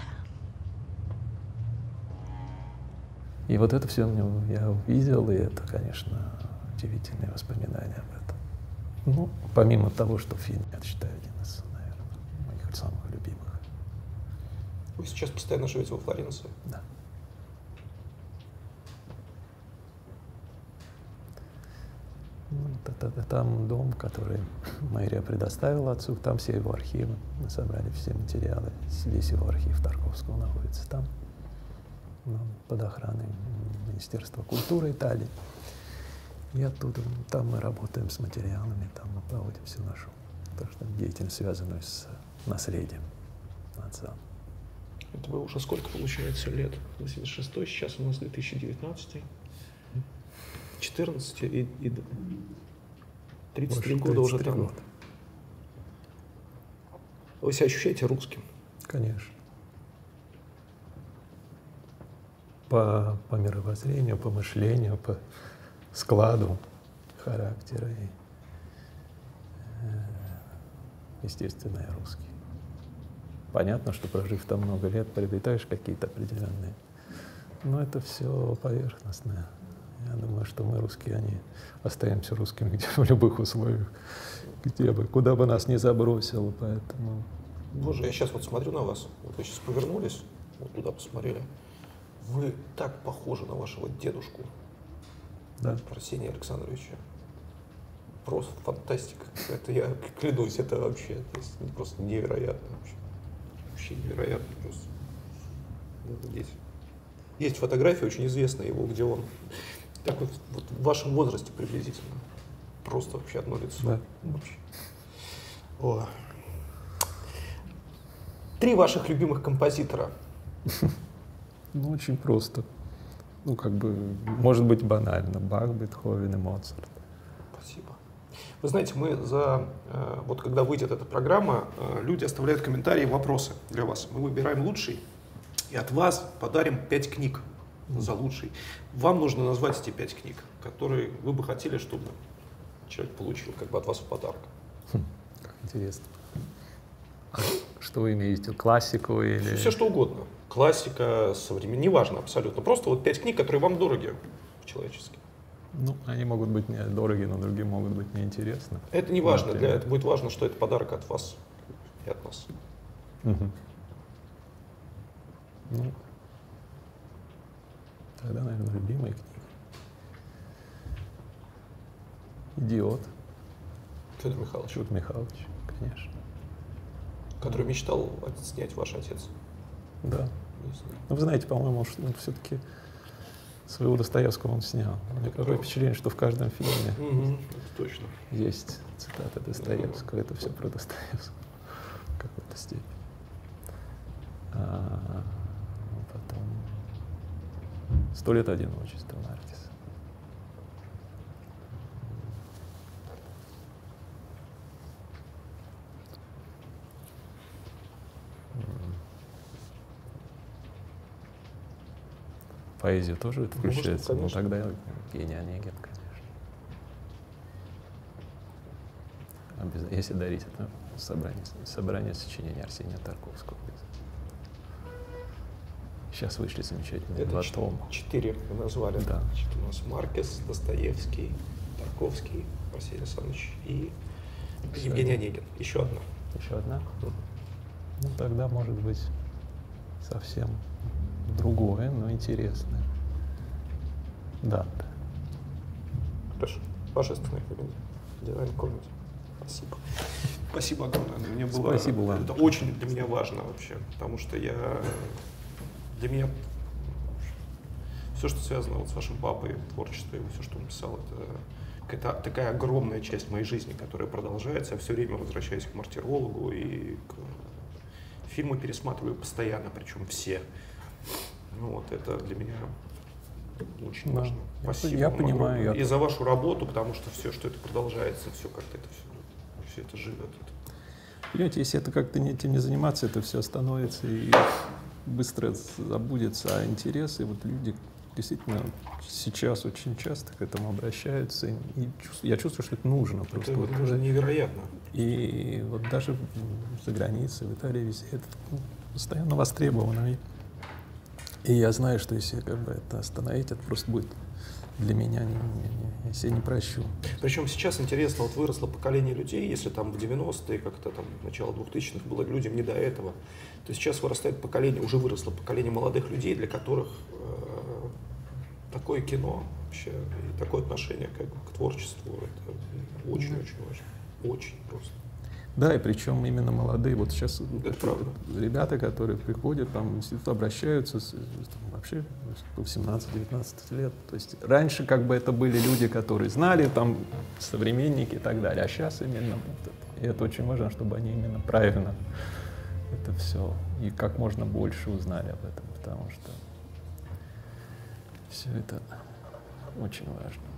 И вот это все я увидел, и это, конечно, удивительные воспоминания об этом. Ну, помимо того, что фильм, я считаю, один из, наверное, моих самых любимых. Вы сейчас постоянно живете во Флоренции? Да. Ну, это, это, там дом, который мэрия предоставила отцу, там все его архивы. Мы собрали все материалы. Здесь его архив Тарковского находится там, ну, под охраной Министерства культуры Италии. И оттуда, там мы работаем с материалами, там мы проводим всю нашу, так что деятельность, связанную с наследием отца. Это было уже сколько, получается, лет? восемьдесят шестой, сейчас у нас две тысячи девятнадцатый, четырнадцать и, и тридцать три года уже там. Год. Вы себя ощущаете русским? Конечно. По, по мировоззрению, по мышлению, по складу характера и, естественно, я русский. Понятно, что, прожив там много лет, приобретаешь какие-то определенные, но это все поверхностное. Я думаю, что мы, русские, они остаемся русскими где, в любых условиях, где бы, куда бы нас ни забросило, поэтому... Боже, я сейчас вот смотрю на вас, вот вы сейчас повернулись, вот туда посмотрели, вы так похожи на вашего дедушку. Да. Арсения Александровича. Просто фантастика. Это я клянусь, это вообще это просто невероятно. Вообще, вообще невероятно просто. Есть. Есть фотография очень известная его, где он так вот, вот в вашем возрасте приблизительно. Просто вообще одно лицо. Да. Вообще. О. Три ваших любимых композитора. Ну, очень просто. Ну, как бы, может быть, банально. Бах, Бетховен и Моцарт. Спасибо. Вы знаете, мы за... Э, вот когда выйдет эта программа, э, люди оставляют комментарии, вопросы для вас. Мы выбираем лучший, и от вас подарим пять книг за лучший. Вам нужно назвать эти пять книг, которые вы бы хотели, чтобы человек получил как бы от вас в подарок. Хм, как интересно. Что вы имеете? Классику или... Все что угодно. Классика, современная, неважно абсолютно. Просто вот пять книг, которые вам дороги человечески. Ну, они могут быть мне дороги, но другие могут быть неинтересны. Это не важно. Для, это будет важно, что это подарок от вас и от нас. Угу. Ну, тогда, наверное, любимая книга. «Идиот». Федор Михайлович. Федор Михайлович, конечно. Который мечтал снять ваш отец. Да. Ну, вы знаете, по-моему, все-таки своего Достоевского он снял. У меня такое впечатление, что в каждом фильме точно есть цитата Достоевского. Это все про Достоевского в какой-то степени. А потом «Сто лет одиночества» Нартиса. Поэзию тоже это включается? Ну, тогда Евгений Онегин, конечно. Если дарить, это собрание, собрание сочинений Арсения Тарковского. Сейчас вышли замечательные два тома. Четыре вы назвали. Да. Значит, у нас Маркес, Достоевский, Тарковский, Арсений Александрович и Еще Евгений один. Онегин. Еще одна. Еще одна? Ну, тогда, может быть, совсем другое, но интересное. Да. Хорошо. Ваши остальные фамилии. Делаем комнату. Спасибо. Спасибо огромное. Мне было, Спасибо вам. Это очень для меня важно вообще, потому что я... Для меня все, что связано вот с вашим папой, творчество его, все, что он писал, это такая огромная часть моей жизни, которая продолжается. Я все время возвращаюсь к «Мартирологу» и к... фильмы пересматриваю постоянно, причем все. Ну вот, это для меня очень важно. Да. Спасибо. Я понимаю. Я... И за вашу работу, потому что все, что это продолжается, все как-то это все, все это живет. Понимаете, если это как-то не, этим не заниматься, это все остановится и быстро забудется, а интересы, вот люди действительно сейчас очень часто к этому обращаются. И чувств, я чувствую, что это нужно. Это просто вот нужно невероятно. И вот даже за границей, в Италии, везде это постоянно востребовано. И я знаю, что если как бы это остановить, это просто будет для меня, не, не, я себе не прощу. Причем сейчас интересно, вот выросло поколение людей, если там в девяностые, как-то там начало двухтысячных было людям не до этого, то сейчас вырастает поколение, уже выросло поколение молодых людей, для которых э, такое кино вообще, и такое отношение как, к творчеству, это очень-очень да. важно, очень просто. Да, и причем именно молодые, вот сейчас ребята, которые приходят, там, в институт обращаются, там, вообще в семнадцать-девятнадцать лет. То есть раньше как бы это были люди, которые знали, там, современники и так далее, а сейчас именно, и это очень важно, чтобы они именно правильно это все, и как можно больше узнали об этом, потому что все это очень важно.